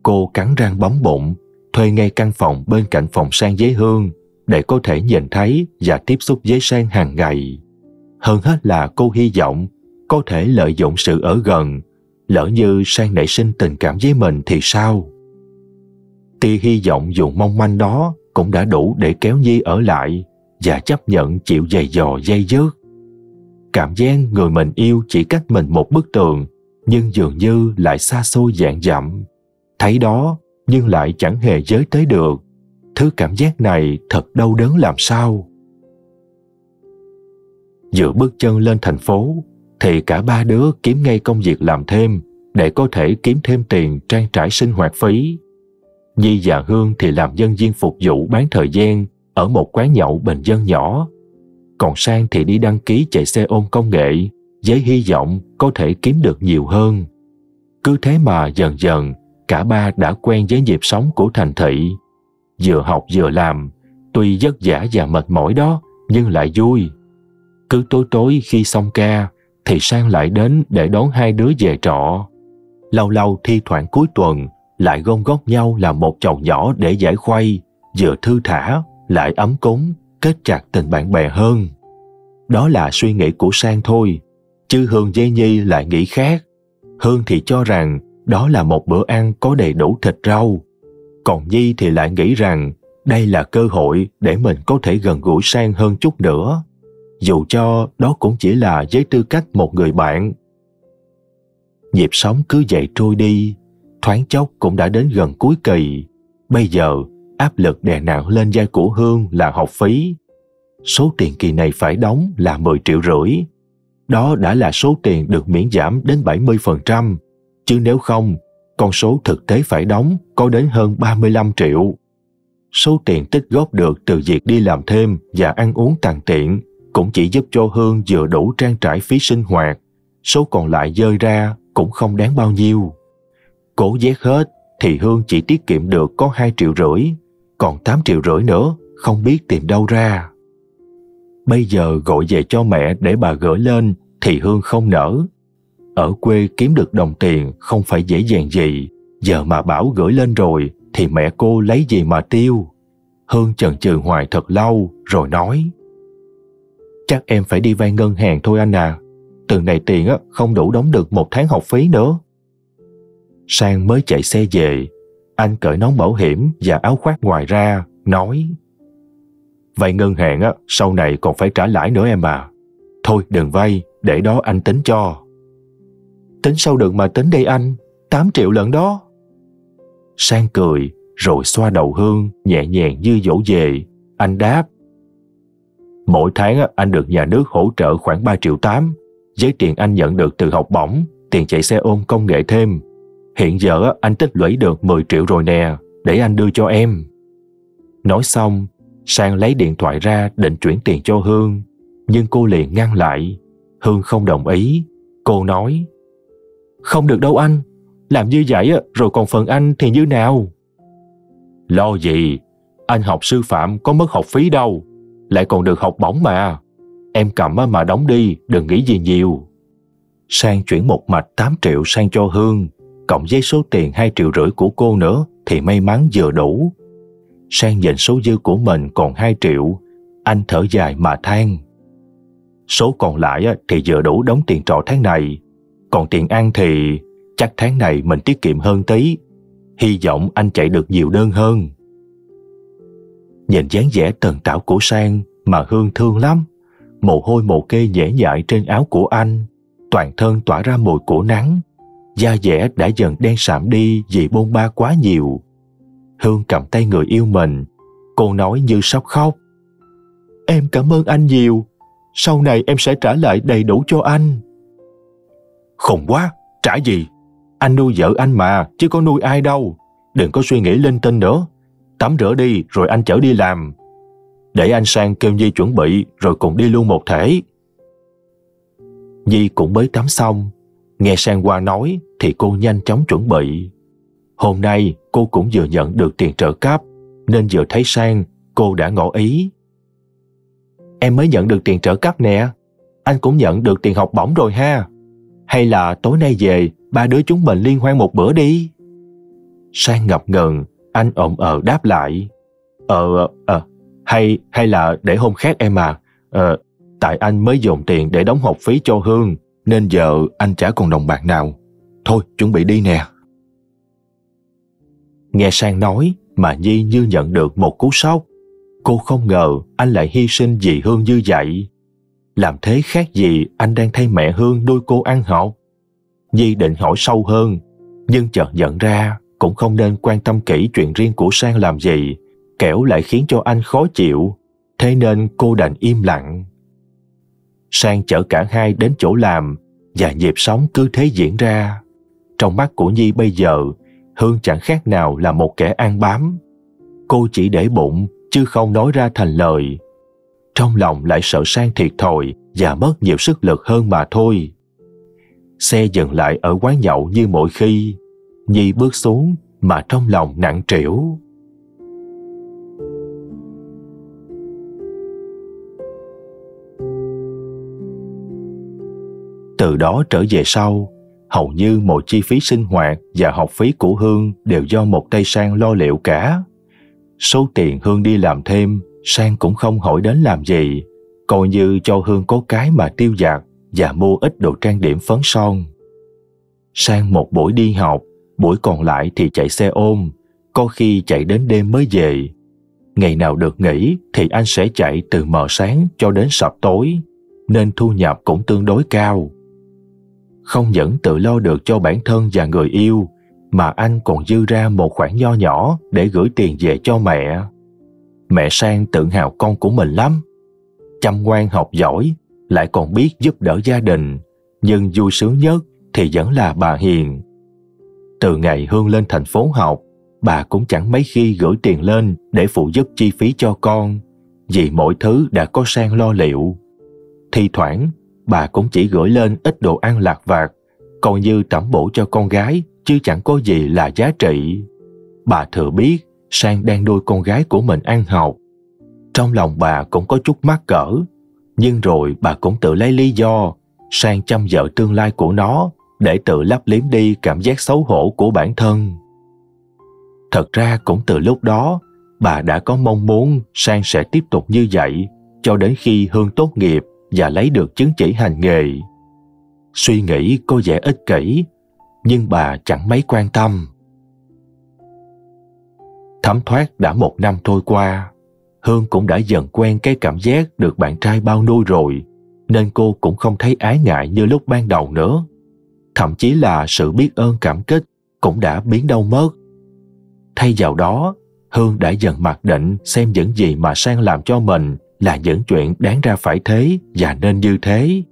Cô cắn răng bấm bụng, thuê ngay căn phòng bên cạnh phòng Sang với Hương để có thể nhìn thấy và tiếp xúc với Sang hàng ngày. Hơn hết là cô hy vọng có thể lợi dụng sự ở gần, lỡ như Sang nảy sinh tình cảm với mình thì sao? Tia hy vọng dù mong manh đó cũng đã đủ để kéo Nhi ở lại và chấp nhận chịu giày vò dây dứt. Cảm giác người mình yêu chỉ cách mình một bức tường, nhưng dường như lại xa xôi vạn dặm. Thấy đó nhưng lại chẳng hề với tới được. thứ cảm giác này thật đau đớn làm sao. Vừa bước chân lên thành phố thì cả ba đứa kiếm ngay công việc làm thêm để có thể kiếm thêm tiền trang trải sinh hoạt phí. Nhi và Hương thì làm nhân viên phục vụ bán thời gian ở một quán nhậu bình dân nhỏ. Còn Sang thì đi đăng ký chạy xe ôm công nghệ với hy vọng có thể kiếm được nhiều hơn. Cứ thế mà dần dần cả ba đã quen với nhịp sống của thành thị. Vừa học vừa làm, tuy vất vả và mệt mỏi đó nhưng lại vui. Cứ tối tối khi xong ca thì Sang lại đến để đón hai đứa về trọ. Lâu lâu thi thoảng cuối tuần lại gom góp nhau làm một chầu nhỏ để giải khuây, vừa thư thả lại ấm cúng, kết chặt tình bạn bè hơn. Đó là suy nghĩ của Sang thôi, chứ Hương với Nhi lại nghĩ khác. Hương thì cho rằng đó là một bữa ăn có đầy đủ thịt rau, còn Nhi thì lại nghĩ rằng đây là cơ hội để mình có thể gần gũi Sang hơn chút nữa, dù cho đó cũng chỉ là với tư cách một người bạn. Nhịp sống cứ vậy trôi đi, thoáng chốc cũng đã đến gần cuối kỳ. Bây giờ áp lực đè nặng lên vai của Hương là học phí. Số tiền kỳ này phải đóng là mười triệu rưỡi. Đó đã là số tiền được miễn giảm đến bảy mươi phần trăm, chứ nếu không, con số thực tế phải đóng có đến hơn ba mươi lăm triệu. Số tiền tích góp được từ việc đi làm thêm và ăn uống tàn tiện cũng chỉ giúp cho Hương vừa đủ trang trải phí sinh hoạt. Số còn lại rơi ra cũng không đáng bao nhiêu. Cố vét hết thì Hương chỉ tiết kiệm được có hai triệu rưỡi, còn tám triệu rưỡi nữa không biết tìm đâu ra. Bây giờ gọi về cho mẹ để bà gửi lên thì Hương không nỡ. Ở quê kiếm được đồng tiền không phải dễ dàng gì, giờ mà bảo gửi lên rồi thì mẹ cô lấy gì mà tiêu. Hương chần chừ hoài thật lâu rồi nói: "Chắc em phải đi vay ngân hàng thôi anh à, từ này tiền không đủ đóng được một tháng học phí nữa." Sang mới chạy xe về, anh cởi nón bảo hiểm và áo khoác ngoài ra, nói: "Vay ngân hàng á, sau này còn phải trả lãi nữa em à. Thôi đừng vay, để đó anh tính cho." "Tính sao được mà tính đi anh, tám triệu lận đó." Sang cười, rồi xoa đầu Hương, nhẹ nhàng như dỗ về. Anh đáp: "Mỗi tháng á, anh được nhà nước hỗ trợ khoảng ba triệu tám, với tiền anh nhận được từ học bổng, tiền chạy xe ôm công nghệ thêm. Hiện giờ anh tích lũy được mười triệu rồi nè, để anh đưa cho em." Nói xong, Sang lấy điện thoại ra định chuyển tiền cho Hương, nhưng cô liền ngăn lại. Hương không đồng ý. Cô nói: "Không được đâu anh, làm như vậy rồi còn phần anh thì như nào?" "Lo gì, anh học sư phạm có mất học phí đâu, lại còn được học bổng mà. Em cầm mà đóng đi, đừng nghĩ gì nhiều." Sang chuyển một mạch tám triệu sang cho Hương, cộng với số tiền hai triệu rưỡi của cô nữa thì may mắn vừa đủ. Sang nhìn số dư của mình còn hai triệu, anh thở dài mà than: "Số còn lại thì vừa đủ đóng tiền trọ tháng này, còn tiền ăn thì chắc tháng này mình tiết kiệm hơn tí, hy vọng anh chạy được nhiều đơn hơn." Nhìn dáng vẻ tần tảo của Sang mà Hương thương lắm, mồ hôi mồ kê nhễ nhại trên áo của anh, toàn thân tỏa ra mùi của nắng, da dẻ đã dần đen sạm đi vì bôn ba quá nhiều. Hương cầm tay người yêu mình, cô nói như sắp khóc: "Em cảm ơn anh nhiều, sau này em sẽ trả lại đầy đủ cho anh." "Khùng quá, trả gì? Anh nuôi vợ anh mà, chứ có nuôi ai đâu. Đừng có suy nghĩ linh tinh nữa, tắm rửa đi rồi anh chở đi làm. Để anh sang kêu Nhi chuẩn bị rồi cùng đi luôn một thể." Nhi cũng mới tắm xong, nghe Sang qua nói thì cô nhanh chóng chuẩn bị. Hôm nay cô cũng vừa nhận được tiền trợ cấp, nên vừa thấy Sang, cô đã ngỏ ý: "Em mới nhận được tiền trợ cấp nè, anh cũng nhận được tiền học bổng rồi ha. Hay là tối nay về, ba đứa chúng mình liên hoan một bữa đi." Sang ngập ngừng, anh ậm ờ đáp lại: Ờ, ờ hay, hay là để hôm khác em à, ờ, tại anh mới dồn tiền để đóng học phí cho Hương, nên giờ anh chả còn đồng bạc nào. Thôi, chuẩn bị đi nè." Nghe Sang nói mà Nhi như nhận được một cú sốc. Cô không ngờ anh lại hy sinh vì Hương như vậy. Làm thế khác gì anh đang thay mẹ Hương nuôi cô ăn học. Nhi định hỏi sâu hơn, nhưng chợt nhận ra cũng không nên quan tâm kỹ chuyện riêng của Sang làm gì, kẻo lại khiến cho anh khó chịu, thế nên cô đành im lặng. Sang chở cả hai đến chỗ làm và nhịp sống cứ thế diễn ra. Trong mắt của Nhi bây giờ, Hương chẳng khác nào là một kẻ ăn bám. Cô chỉ để bụng chứ không nói ra thành lời. Trong lòng lại sợ Sang thiệt thòi và mất nhiều sức lực hơn mà thôi. Xe dừng lại ở quán nhậu như mọi khi. Nhi bước xuống mà trong lòng nặng trĩu. Từ đó trở về sau, hầu như mọi chi phí sinh hoạt và học phí của Hương đều do một tay Sang lo liệu cả. Số tiền Hương đi làm thêm, Sang cũng không hỏi đến làm gì, coi như cho Hương có cái mà tiêu vặt và mua ít đồ trang điểm phấn son. Sang một buổi đi học, buổi còn lại thì chạy xe ôm, có khi chạy đến đêm mới về. Ngày nào được nghỉ thì anh sẽ chạy từ mờ sáng cho đến sập tối, nên thu nhập cũng tương đối cao. Không những tự lo được cho bản thân và người yêu, mà anh còn dư ra một khoản nho nhỏ để gửi tiền về cho mẹ. Mẹ Sang tự hào con của mình lắm, chăm ngoan học giỏi, lại còn biết giúp đỡ gia đình, nhưng vui sướng nhất thì vẫn là bà Hiền. Từ ngày Hương lên thành phố học, bà cũng chẳng mấy khi gửi tiền lên để phụ giúp chi phí cho con, vì mọi thứ đã có Sang lo liệu. Thi thoảng, bà cũng chỉ gửi lên ít đồ ăn lặt vặt, coi như tẩm bổ cho con gái, chứ chẳng có gì là giá trị. Bà thừa biết Sang đang nuôi con gái của mình ăn học. Trong lòng bà cũng có chút mắc cỡ, nhưng rồi bà cũng tự lấy lý do Sang chăm vợ tương lai của nó để tự lấp liếm đi cảm giác xấu hổ của bản thân. Thật ra cũng từ lúc đó, bà đã có mong muốn Sang sẽ tiếp tục như vậy cho đến khi Hương tốt nghiệp và lấy được chứng chỉ hành nghề. Suy nghĩ có vẻ ích kỷ, nhưng bà chẳng mấy quan tâm. Thấm thoát đã một năm trôi qua, Hương cũng đã dần quen cái cảm giác được bạn trai bao nuôi rồi, nên cô cũng không thấy ái ngại như lúc ban đầu nữa. Thậm chí là sự biết ơn cảm kích cũng đã biến đâu mất. Thay vào đó, Hương đã dần mặc định xem những gì mà Sang làm cho mình là những chuyện đáng ra phải thế và nên như thế.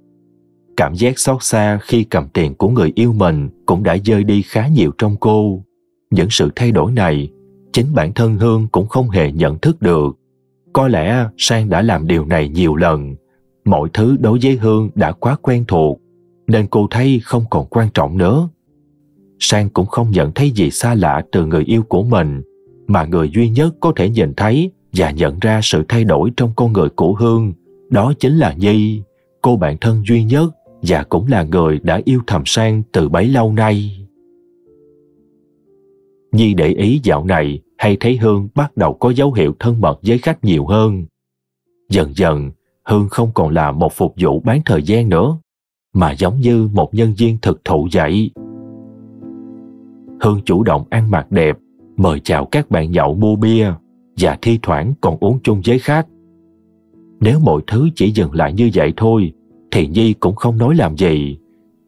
Cảm giác xót xa khi cầm tiền của người yêu mình cũng đã dơi đi khá nhiều trong cô. Những sự thay đổi này, chính bản thân Hương cũng không hề nhận thức được. Có lẽ Sang đã làm điều này nhiều lần. Mọi thứ đối với Hương đã quá quen thuộc, nên cô thấy không còn quan trọng nữa. Sang cũng không nhận thấy gì xa lạ từ người yêu của mình, mà người duy nhất có thể nhìn thấy và nhận ra sự thay đổi trong con người của Hương, đó chính là Nhi, cô bạn thân duy nhất và cũng là người đã yêu thầm Sang từ bấy lâu nay. Nhi để ý dạo này hay thấy Hương bắt đầu có dấu hiệu thân mật với khách nhiều hơn. Dần dần, Hương không còn là một phục vụ bán thời gian nữa, mà giống như một nhân viên thực thụ vậy. Hương chủ động ăn mặc đẹp, mời chào các bạn nhậu mua bia, và thi thoảng còn uống chung với khách. Nếu mọi thứ chỉ dừng lại như vậy thôi thì Nhi cũng không nói làm gì.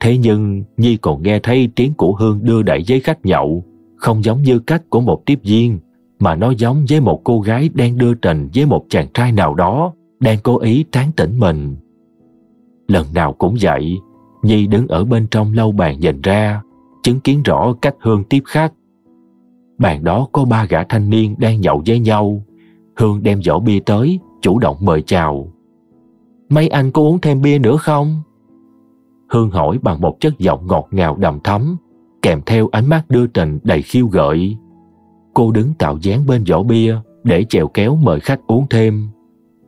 Thế nhưng Nhi còn nghe thấy tiếng của Hương đưa đẩy với khách nhậu, không giống như cách của một tiếp viên, mà nó giống với một cô gái đang đưa tình với một chàng trai nào đó, đang cố ý tán tỉnh mình. Lần nào cũng vậy, Nhi đứng ở bên trong lâu bàn nhìn ra, chứng kiến rõ cách Hương tiếp khách. Bàn đó có ba gã thanh niên đang nhậu với nhau. Hương đem giỏ bia tới, chủ động mời chào. Mấy anh có uống thêm bia nữa không? Hương hỏi bằng một chất giọng ngọt ngào đầm thắm, kèm theo ánh mắt đưa tình đầy khiêu gợi. Cô đứng tạo dáng bên giỏ bia để chèo kéo mời khách uống thêm.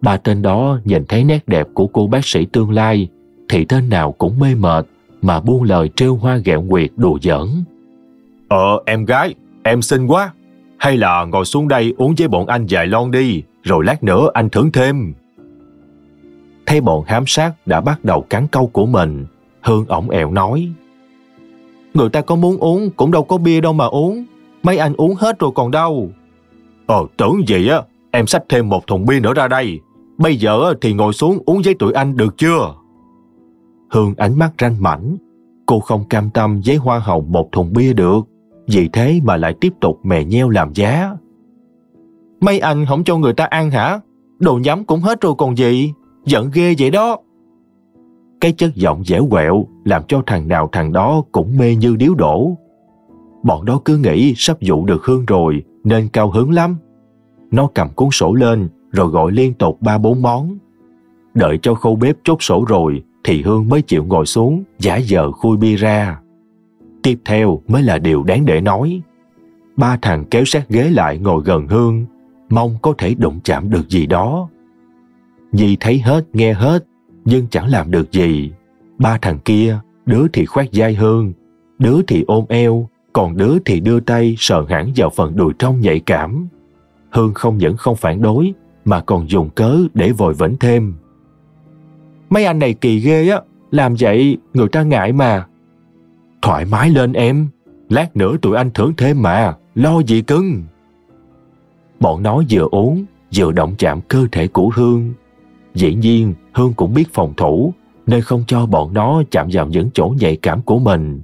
Ba tên đó nhìn thấy nét đẹp của cô bác sĩ tương lai thì tên nào cũng mê mệt mà buông lời trêu hoa ghẹo nguyệt đùa giỡn. Ờ em gái, em xinh quá, hay là ngồi xuống đây uống với bọn anh vài lon đi, rồi lát nữa anh thưởng thêm. Thấy bọn hám sát đã bắt đầu cắn câu của mình, Hương ổng ẹo nói. Người ta có muốn uống cũng đâu có bia đâu mà uống, mấy anh uống hết rồi còn đâu. Ờ tưởng gì á, em xách thêm một thùng bia nữa ra đây, bây giờ thì ngồi xuống uống với tụi anh được chưa? Hương ánh mắt ranh mảnh, cô không cam tâm với hoa hồng một thùng bia được, vì thế mà lại tiếp tục mè nheo làm giá. Mấy anh không cho người ta ăn hả? Đồ nhắm cũng hết rồi còn gì. Giận ghê vậy đó. Cái chất giọng dẻo quẹo làm cho thằng nào thằng đó cũng mê như điếu đổ. Bọn đó cứ nghĩ sắp dụ được Hương rồi nên cao hứng lắm. Nó cầm cuốn sổ lên rồi gọi liên tục ba bốn món. Đợi cho khâu bếp chốt sổ rồi thì Hương mới chịu ngồi xuống giả vờ khui bia ra. Tiếp theo mới là điều đáng để nói. Ba thằng kéo sát ghế lại ngồi gần Hương, mong có thể đụng chạm được gì đó. Nhi thấy hết nghe hết nhưng chẳng làm được gì. Ba thằng kia, đứa thì khoác vai Hương, đứa thì ôm eo, còn đứa thì đưa tay sờ hẳn vào phần đùi trong nhạy cảm. Hương không những không phản đối mà còn dùng cớ để vòi vĩnh thêm. Mấy anh này kỳ ghê á, làm vậy người ta ngại mà. Thoải mái lên em, lát nữa tụi anh thưởng thêm mà, lo gì cưng. Bọn nó vừa uống vừa động chạm cơ thể của Hương. Dĩ nhiên Hương cũng biết phòng thủ nên không cho bọn nó chạm vào những chỗ nhạy cảm của mình.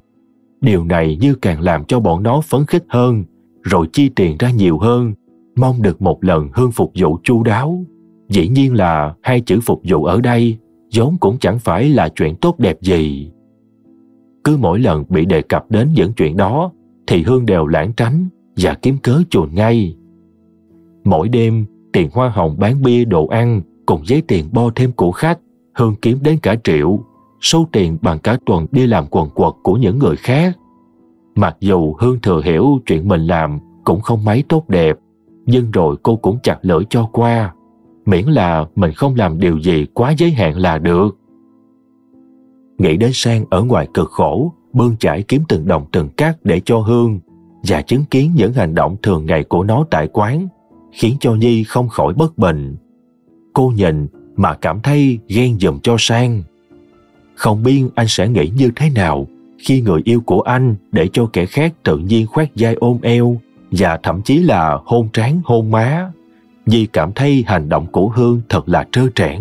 Điều này như càng làm cho bọn nó phấn khích hơn, rồi chi tiền ra nhiều hơn, mong được một lần Hương phục vụ chu đáo. Dĩ nhiên là hai chữ phục vụ ở đây vốn cũng chẳng phải là chuyện tốt đẹp gì. Cứ mỗi lần bị đề cập đến những chuyện đó thì Hương đều lảng tránh và kiếm cớ chuồn ngay. Mỗi đêm tiền hoa hồng bán bia đồ ăn cùng với tiền bo thêm của khách, Hương kiếm đến cả triệu, số tiền bằng cả tuần đi làm quần quật của những người khác. Mặc dù Hương thừa hiểu chuyện mình làm cũng không mấy tốt đẹp, nhưng rồi cô cũng chặt lưỡi cho qua, miễn là mình không làm điều gì quá giới hạn là được. Nghĩ đến Sang ở ngoài cực khổ, bươn chải kiếm từng đồng từng cát để cho Hương, và chứng kiến những hành động thường ngày của nó tại quán, khiến cho Nhi không khỏi bất bình. Cô nhìn mà cảm thấy ghen giùm cho Sang. Không biết anh sẽ nghĩ như thế nào khi người yêu của anh để cho kẻ khác tự nhiên khoác vai ôm eo và thậm chí là hôn trán hôn má. Nhi cảm thấy hành động của Hương thật là trơ trẽn.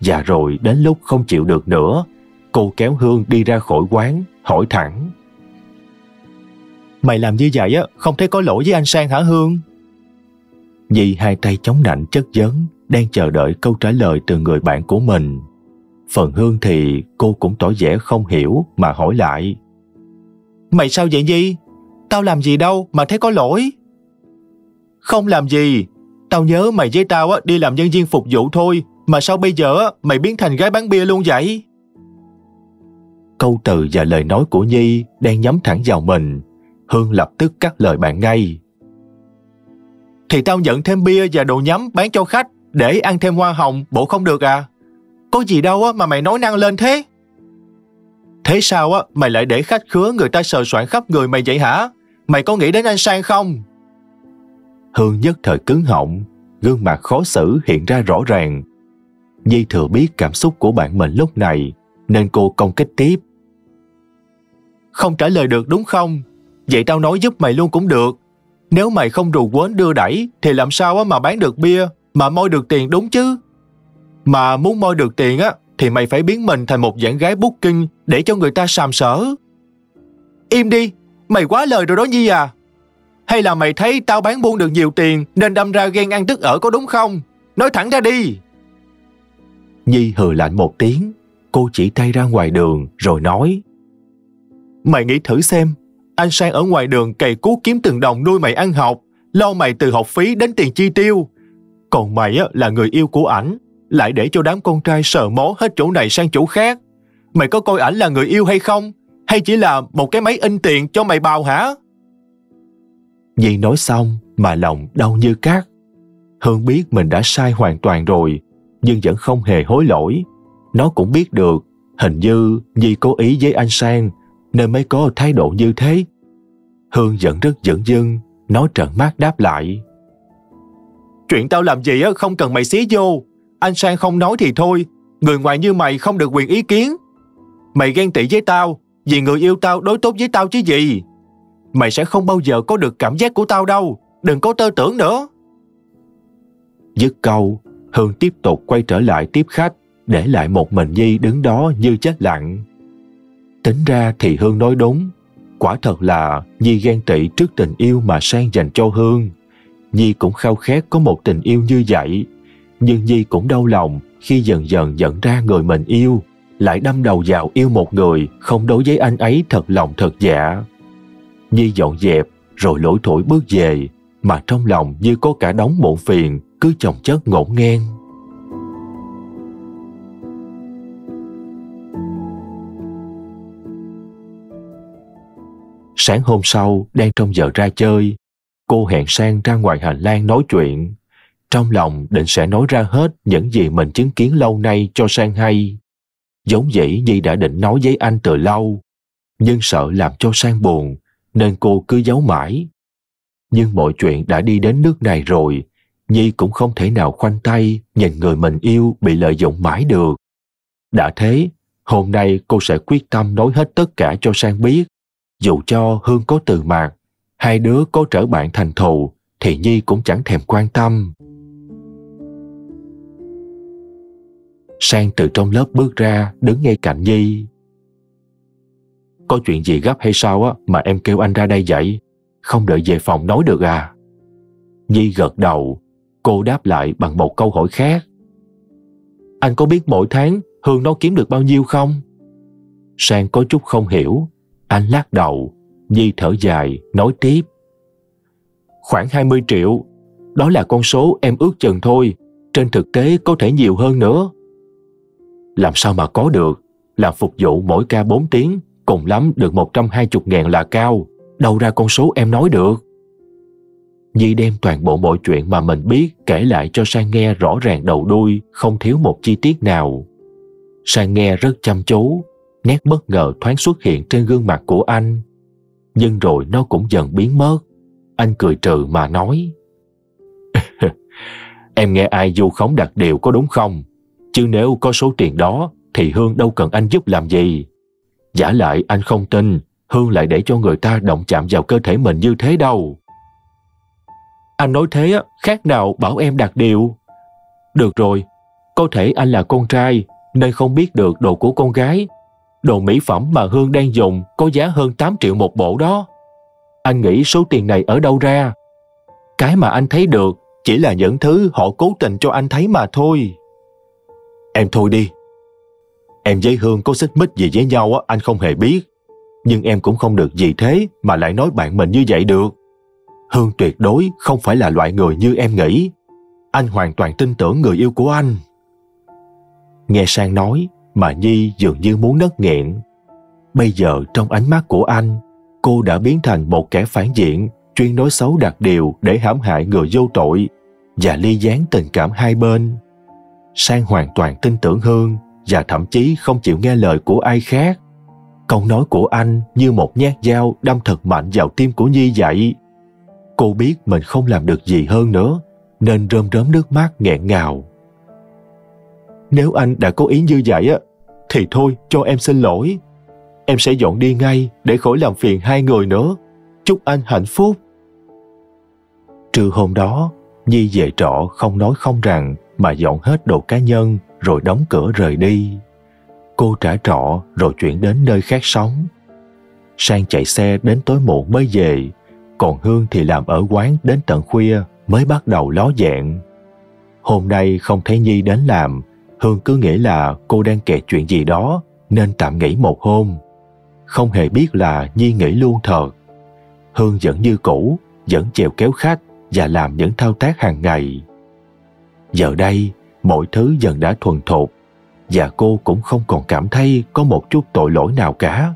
Và rồi đến lúc không chịu được nữa, cô kéo Hương đi ra khỏi quán, hỏi thẳng. Mày làm như vậy á, không thấy có lỗi với anh Sang hả Hương? Nhi hai tay chống nạnh chất vấn, đang chờ đợi câu trả lời từ người bạn của mình. Phần Hương thì cô cũng tỏ vẻ không hiểu mà hỏi lại. Mày sao vậy Nhi? Tao làm gì đâu mà thấy có lỗi? Không làm gì. Tao nhớ mày với tao á đi làm nhân viên phục vụ thôi, mà sao bây giờ á mày biến thành gái bán bia luôn vậy? Câu từ và lời nói của Nhi đang nhắm thẳng vào mình. Hương lập tức cắt lời bạn ngay. Thì tao nhận thêm bia và đồ nhắm bán cho khách để ăn thêm hoa hồng, bộ không được à? Có gì đâu á mà mày nói năng lên thế? Thế sao á mày lại để khách khứa người ta sờ soạng khắp người mày vậy hả? Mày có nghĩ đến anh Sang không? Hương nhất thời cứng họng, gương mặt khó xử hiện ra rõ ràng. Nhi thừa biết cảm xúc của bạn mình lúc này nên cô công kích tiếp. Không trả lời được đúng không? Vậy tao nói giúp mày luôn cũng được. Nếu mày không rù quến đưa đẩy thì làm sao á mà bán được bia, mà moi được tiền đúng chứ? Mà muốn moi được tiền á thì mày phải biến mình thành một dạng gái booking để cho người ta sàm sỡ. Im đi, mày quá lời rồi đó Nhi à. Hay là mày thấy tao bán buôn được nhiều tiền nên đâm ra ghen ăn tức ở có đúng không? Nói thẳng ra đi. Nhi hừ lạnh một tiếng, cô chỉ tay ra ngoài đường rồi nói. Mày nghĩ thử xem, anh Sang ở ngoài đường cày cuốc kiếm từng đồng nuôi mày ăn học, lo mày từ học phí đến tiền chi tiêu. Còn mày á, là người yêu của ảnh, lại để cho đám con trai sờ mó hết chỗ này sang chỗ khác. Mày có coi ảnh là người yêu hay không? Hay chỉ là một cái máy in tiền cho mày bào hả? Nhi nói xong mà lòng đau như cắt. Hương biết mình đã sai hoàn toàn rồi, nhưng vẫn không hề hối lỗi. Nó cũng biết được hình như Nhi cố ý với anh Sang nên mới có thái độ như thế. Hương vẫn rất dửng dưng, nó trợn mắt đáp lại. Chuyện tao làm gì á không cần mày xí vô. Anh Sang không nói thì thôi, người ngoài như mày không được quyền ý kiến. Mày ghen tị với tao vì người yêu tao đối tốt với tao chứ gì. Mày sẽ không bao giờ có được cảm giác của tao đâu, đừng có tơ tưởng nữa. Dứt câu, Hương tiếp tục quay trở lại tiếp khách, để lại một mình Nhi đứng đó như chết lặng. Tính ra thì Hương nói đúng, quả thật là Nhi ghen tị trước tình yêu mà Sang dành cho Hương. Nhi cũng khao khát có một tình yêu như vậy. Nhưng Nhi cũng đau lòng khi dần dần nhận ra người mình yêu lại đâm đầu vào yêu một người không đối với anh ấy thật lòng thật dạ. Nhi dọn dẹp rồi lủi thủi bước về, mà trong lòng như có cả đống muộn phiền cứ chồng chất ngổn ngang. Sáng hôm sau, đang trong giờ ra chơi, cô hẹn Sang ra ngoài hành lang nói chuyện. Trong lòng định sẽ nói ra hết những gì mình chứng kiến lâu nay cho Sang hay. Giống dĩ Nhi đã định nói với anh từ lâu, nhưng sợ làm cho Sang buồn nên cô cứ giấu mãi. Nhưng mọi chuyện đã đi đến nước này rồi, Nhi cũng không thể nào khoanh tay nhìn người mình yêu bị lợi dụng mãi được. Đã thế, hôm nay cô sẽ quyết tâm nói hết tất cả cho Sang biết. Dù cho Hương có từ mặt, hai đứa có trở bạn thành thù thì Nhi cũng chẳng thèm quan tâm. Sang từ trong lớp bước ra, đứng ngay cạnh Nhi. Có chuyện gì gấp hay sao á mà em kêu anh ra đây vậy? Không đợi về phòng nói được à? Nhi gật đầu, cô đáp lại bằng một câu hỏi khác. Anh có biết mỗi tháng Hương nó kiếm được bao nhiêu không? Sang có chút không hiểu. Anh lắc đầu, Nhi thở dài, nói tiếp. Khoảng hai mươi triệu, đó là con số em ước chừng thôi, trên thực tế có thể nhiều hơn nữa. Làm sao mà có được, làm phục vụ mỗi ca bốn tiếng, cùng lắm được một trăm hai mươi ngàn là cao, đâu ra con số em nói được. Nhi đem toàn bộ mọi chuyện mà mình biết kể lại cho Sang nghe rõ ràng đầu đuôi, không thiếu một chi tiết nào. Sang nghe rất chăm chú. Nét bất ngờ thoáng xuất hiện trên gương mặt của anh, nhưng rồi nó cũng dần biến mất. Anh cười trừ mà nói Em nghe ai vu khống đặt điều có đúng không? Chứ nếu có số tiền đó thì Hương đâu cần anh giúp làm gì. Giả lại anh không tin Hương lại để cho người ta động chạm vào cơ thể mình như thế đâu. Anh nói thế khác nào bảo em đặt điều. Được rồi, có thể anh là con trai nên không biết được đồ của con gái. Đồ mỹ phẩm mà Hương đang dùng có giá hơn tám triệu một bộ đó. Anh nghĩ số tiền này ở đâu ra? Cái mà anh thấy được chỉ là những thứ họ cố tình cho anh thấy mà thôi. Em thôi đi. Em với Hương có xích mích gì với nhau á, anh không hề biết. Nhưng em cũng không được gì thế mà lại nói bạn mình như vậy được. Hương tuyệt đối không phải là loại người như em nghĩ. Anh hoàn toàn tin tưởng người yêu của anh. Nghe Sang nói mà Nhi dường như muốn nấc nghẹn. Bây giờ trong ánh mắt của anh, cô đã biến thành một kẻ phản diện, chuyên nói xấu đặt điều để hãm hại người vô tội và ly gián tình cảm hai bên. Sang hoàn toàn tin tưởng Hương và thậm chí không chịu nghe lời của ai khác. Câu nói của anh như một nhát dao đâm thật mạnh vào tim của Nhi vậy. Cô biết mình không làm được gì hơn nữa nên rơm rớm nước mắt nghẹn ngào. Nếu anh đã có ý như vậy á, thì thôi cho em xin lỗi. Em sẽ dọn đi ngay để khỏi làm phiền hai người nữa. Chúc anh hạnh phúc. Trưa hôm đó, Nhi về trọ không nói không rằng mà dọn hết đồ cá nhân rồi đóng cửa rời đi. Cô trả trọ rồi chuyển đến nơi khác sống. Sang chạy xe đến tối muộn mới về, còn Hương thì làm ở quán đến tận khuya mới bắt đầu ló dạng. Hôm nay không thấy Nhi đến làm, Hương cứ nghĩ là cô đang kể chuyện gì đó nên tạm nghỉ một hôm. Không hề biết là Nhi nghỉ luôn thật. Hương vẫn như cũ, vẫn chèo kéo khách và làm những thao tác hàng ngày. Giờ đây, mọi thứ dần đã thuần thục và cô cũng không còn cảm thấy có một chút tội lỗi nào cả.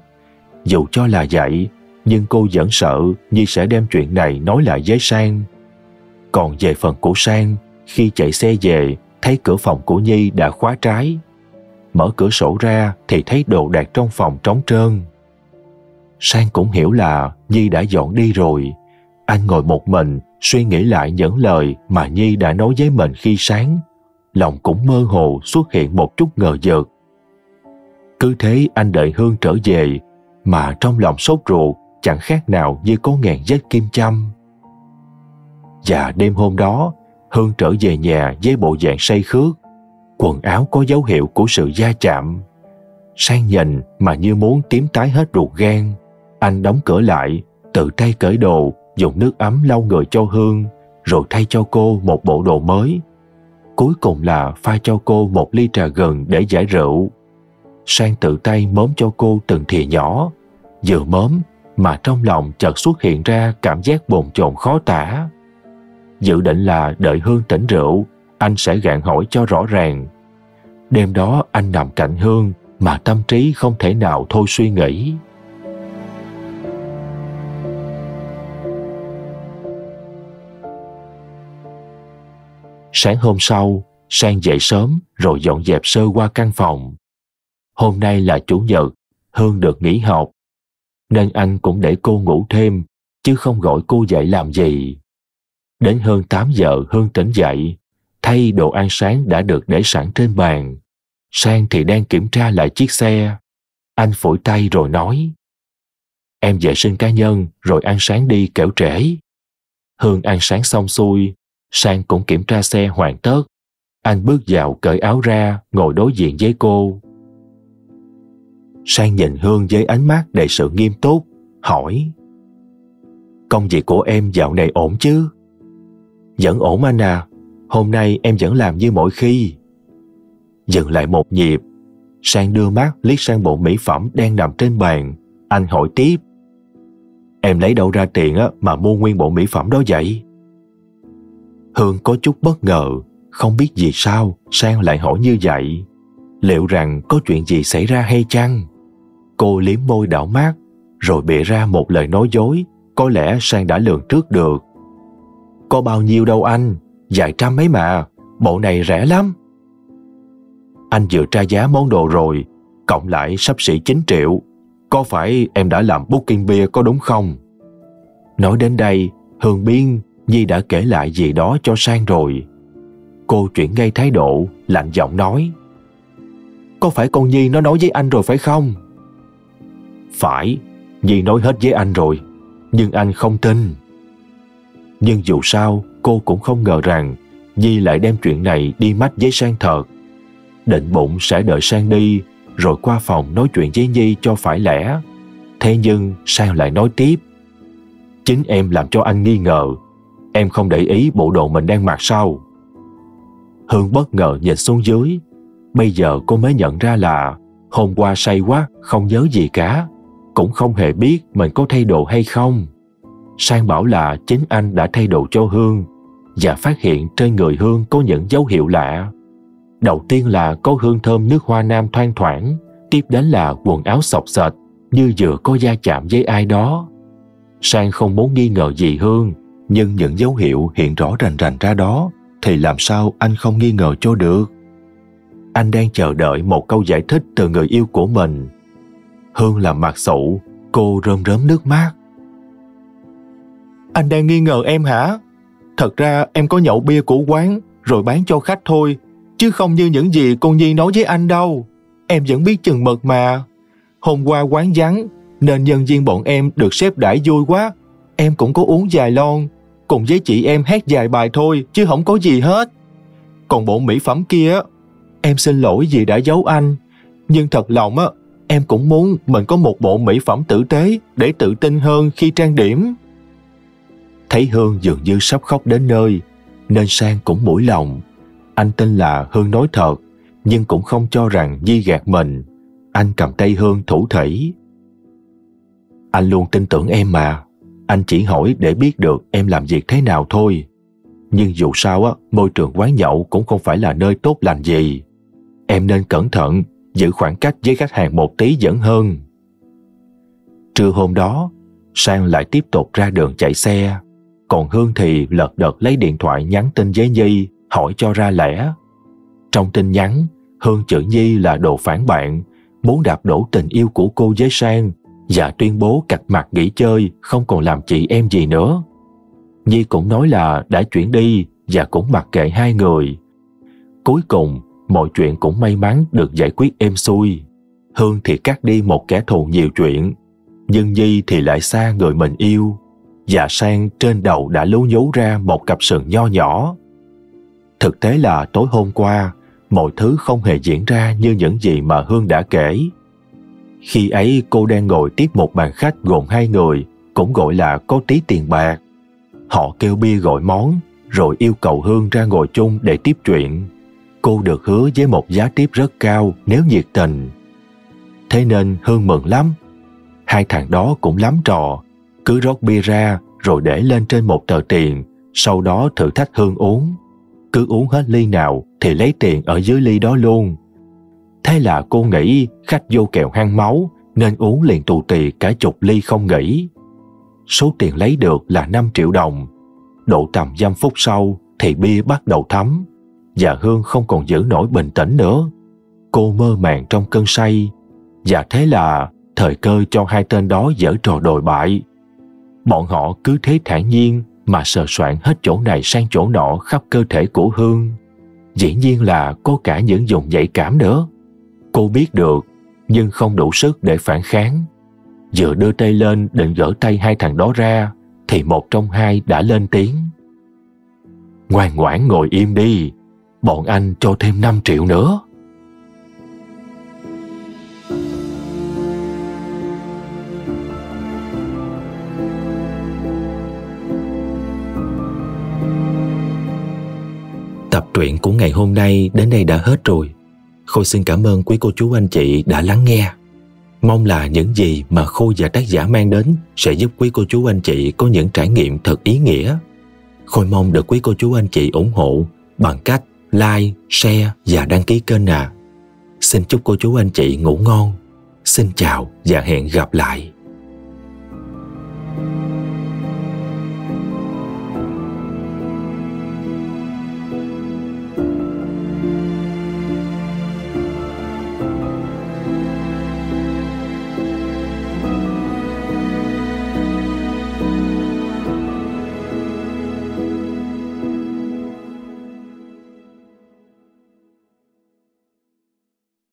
Dù cho là vậy, nhưng cô vẫn sợ Nhi sẽ đem chuyện này nói lại với Sang. Còn về phần của Sang, khi chạy xe về, thấy cửa phòng của Nhi đã khóa trái. Mở cửa sổ ra thì thấy đồ đạc trong phòng trống trơn. Sang cũng hiểu là Nhi đã dọn đi rồi. Anh ngồi một mình suy nghĩ lại những lời mà Nhi đã nói với mình khi sáng. Lòng cũng mơ hồ xuất hiện một chút ngờ vực. Cứ thế anh đợi Hương trở về, mà trong lòng sốt ruột chẳng khác nào như có ngàn vết kim châm. Và đêm hôm đó, Hương trở về nhà với bộ dạng say khướt, quần áo có dấu hiệu của sự va chạm. Sang nhìn mà như muốn tím tái hết ruột gan. Anh đóng cửa lại, tự tay cởi đồ, dùng nước ấm lau người cho Hương, rồi thay cho cô một bộ đồ mới. Cuối cùng là pha cho cô một ly trà gừng để giải rượu. Sang tự tay mớm cho cô từng thìa nhỏ. Vừa mớm mà trong lòng chợt xuất hiện ra cảm giác bồn chồn khó tả. Dự định là đợi Hương tỉnh rượu, anh sẽ gạn hỏi cho rõ ràng. Đêm đó anh nằm cạnh Hương mà tâm trí không thể nào thôi suy nghĩ. Sáng hôm sau, Sang dậy sớm rồi dọn dẹp sơ qua căn phòng. Hôm nay là chủ nhật, Hương được nghỉ học, nên anh cũng để cô ngủ thêm, chứ không gọi cô dậy làm gì. Đến hơn tám giờ Hương tỉnh dậy, thay đồ ăn sáng đã được để sẵn trên bàn. Sang thì đang kiểm tra lại chiếc xe. Anh phủi tay rồi nói: "Em vệ sinh cá nhân rồi ăn sáng đi kẻo trễ." Hương ăn sáng xong xuôi, Sang cũng kiểm tra xe hoàn tất. Anh bước vào cởi áo ra, ngồi đối diện với cô. Sang nhìn Hương với ánh mắt đầy sự nghiêm túc, hỏi: "Công việc của em dạo này ổn chứ?" "Vẫn ổn anh à, hôm nay em vẫn làm như mọi khi." Dừng lại một nhịp, Sang đưa mắt liếc sang bộ mỹ phẩm đang nằm trên bàn. Anh hỏi tiếp: "Em lấy đâu ra tiền mà mua nguyên bộ mỹ phẩm đó vậy?" Hương có chút bất ngờ, không biết vì sao Sang lại hỏi như vậy. Liệu rằng có chuyện gì xảy ra hay chăng? Cô liếm môi đảo mắt, rồi bịa ra một lời nói dối. Có lẽ Sang đã lường trước được. "Có bao nhiêu đâu anh, vài trăm mấy mà, bộ này rẻ lắm." "Anh vừa tra giá món đồ rồi, cộng lại xấp xỉ chín triệu. Có phải em đã làm booking bia có đúng không?" Nói đến đây, Hương Biên Nhi đã kể lại gì đó cho Sang rồi. Cô chuyển ngay thái độ, lạnh giọng nói: "Có phải con Nhi nó nói với anh rồi phải không?" "Phải, Nhi nói hết với anh rồi, nhưng anh không tin." Nhưng dù sao, cô cũng không ngờ rằng Nhi lại đem chuyện này đi mách với Sang thật. Định bụng sẽ đợi Sang đi, rồi qua phòng nói chuyện với Nhi cho phải lẽ. Thế nhưng Sang lại nói tiếp: "Chính em làm cho anh nghi ngờ. Em không để ý bộ đồ mình đang mặc sao?" Hương bất ngờ nhìn xuống dưới. Bây giờ cô mới nhận ra là hôm qua say quá không nhớ gì cả, cũng không hề biết mình có thay đồ hay không. Sang bảo là chính anh đã thay đồ cho Hương và phát hiện trên người Hương có những dấu hiệu lạ. Đầu tiên là có hương thơm nước hoa nam thoang thoảng, tiếp đến là quần áo xộc xệch như vừa có va chạm với ai đó. Sang không muốn nghi ngờ gì Hương, nhưng những dấu hiệu hiện rõ rành rành ra đó thì làm sao anh không nghi ngờ cho được. Anh đang chờ đợi một câu giải thích từ người yêu của mình. Hương làm mặt xụ, cô rơm rớm nước mắt. "Anh đang nghi ngờ em hả? Thật ra em có nhậu bia của quán rồi bán cho khách thôi, chứ không như những gì con Nhi nói với anh đâu. Em vẫn biết chừng mực mà. Hôm qua quán vắng nên nhân viên bọn em được sếp đãi vui quá. Em cũng có uống vài lon, cùng với chị em hát vài bài thôi chứ không có gì hết. Còn bộ mỹ phẩm kia, em xin lỗi vì đã giấu anh. Nhưng thật lòng á, em cũng muốn mình có một bộ mỹ phẩm tử tế để tự tin hơn khi trang điểm." Thấy Hương dường như sắp khóc đến nơi, nên Sang cũng mũi lòng. Anh tin là Hương nói thật, nhưng cũng không cho rằng Nhi gạt mình. Anh cầm tay Hương thủ thỉ: "Anh luôn tin tưởng em mà. Anh chỉ hỏi để biết được em làm việc thế nào thôi. Nhưng dù sao á, môi trường quán nhậu cũng không phải là nơi tốt lành gì. Em nên cẩn thận, giữ khoảng cách với khách hàng một tí vẫn hơn." Trưa hôm đó, Sang lại tiếp tục ra đường chạy xe. Còn Hương thì lật đật lấy điện thoại nhắn tin với Nhi, hỏi cho ra lẽ. Trong tin nhắn, Hương chửi Nhi là đồ phản bạn, muốn đạp đổ tình yêu của cô với Sang, và tuyên bố cạch mặt nghỉ chơi, không còn làm chị em gì nữa. Nhi cũng nói là đã chuyển đi và cũng mặc kệ hai người. Cuối cùng, mọi chuyện cũng may mắn được giải quyết êm xuôi. Hương thì cắt đi một kẻ thù nhiều chuyện, nhưng Nhi thì lại xa người mình yêu, và Sang trên đầu đã lú nhú ra một cặp sừng nho nhỏ. Thực tế là tối hôm qua, mọi thứ không hề diễn ra như những gì mà Hương đã kể. Khi ấy cô đang ngồi tiếp một bàn khách gồm hai người, cũng gọi là có tí tiền bạc. Họ kêu bia gọi món, rồi yêu cầu Hương ra ngồi chung để tiếp chuyện. Cô được hứa với một giá tiếp rất cao nếu nhiệt tình. Thế nên Hương mừng lắm. Hai thằng đó cũng lắm trò, cứ rót bia ra rồi để lên trên một tờ tiền, sau đó thử thách Hương uống. Cứ uống hết ly nào thì lấy tiền ở dưới ly đó luôn. Thế là cô nghĩ khách vô kẹo hang máu, nên uống liền tù tì cả chục ly không nghỉ. Số tiền lấy được là năm triệu đồng. Độ tầm dăm phút sau thì bia bắt đầu thấm, và Hương không còn giữ nổi bình tĩnh nữa. Cô mơ màng trong cơn say, và thế là thời cơ cho hai tên đó giở trò đồi bại. Bọn họ cứ thế thản nhiên mà sờ soạn hết chỗ này sang chỗ nọ khắp cơ thể của Hương. Dĩ nhiên là có cả những vùng nhạy cảm nữa. Cô biết được, nhưng không đủ sức để phản kháng. Vừa đưa tay lên định gỡ tay hai thằng đó ra, thì một trong hai đã lên tiếng: "Ngoan ngoãn ngồi im đi, bọn anh cho thêm năm triệu nữa." Tập truyện của ngày hôm nay đến đây đã hết rồi. Khôi xin cảm ơn quý cô chú anh chị đã lắng nghe. Mong là những gì mà Khôi và tác giả mang đến sẽ giúp quý cô chú anh chị có những trải nghiệm thật ý nghĩa. Khôi mong được quý cô chú anh chị ủng hộ bằng cách like, share và đăng ký kênh à. Xin chúc cô chú anh chị ngủ ngon. Xin chào và hẹn gặp lại.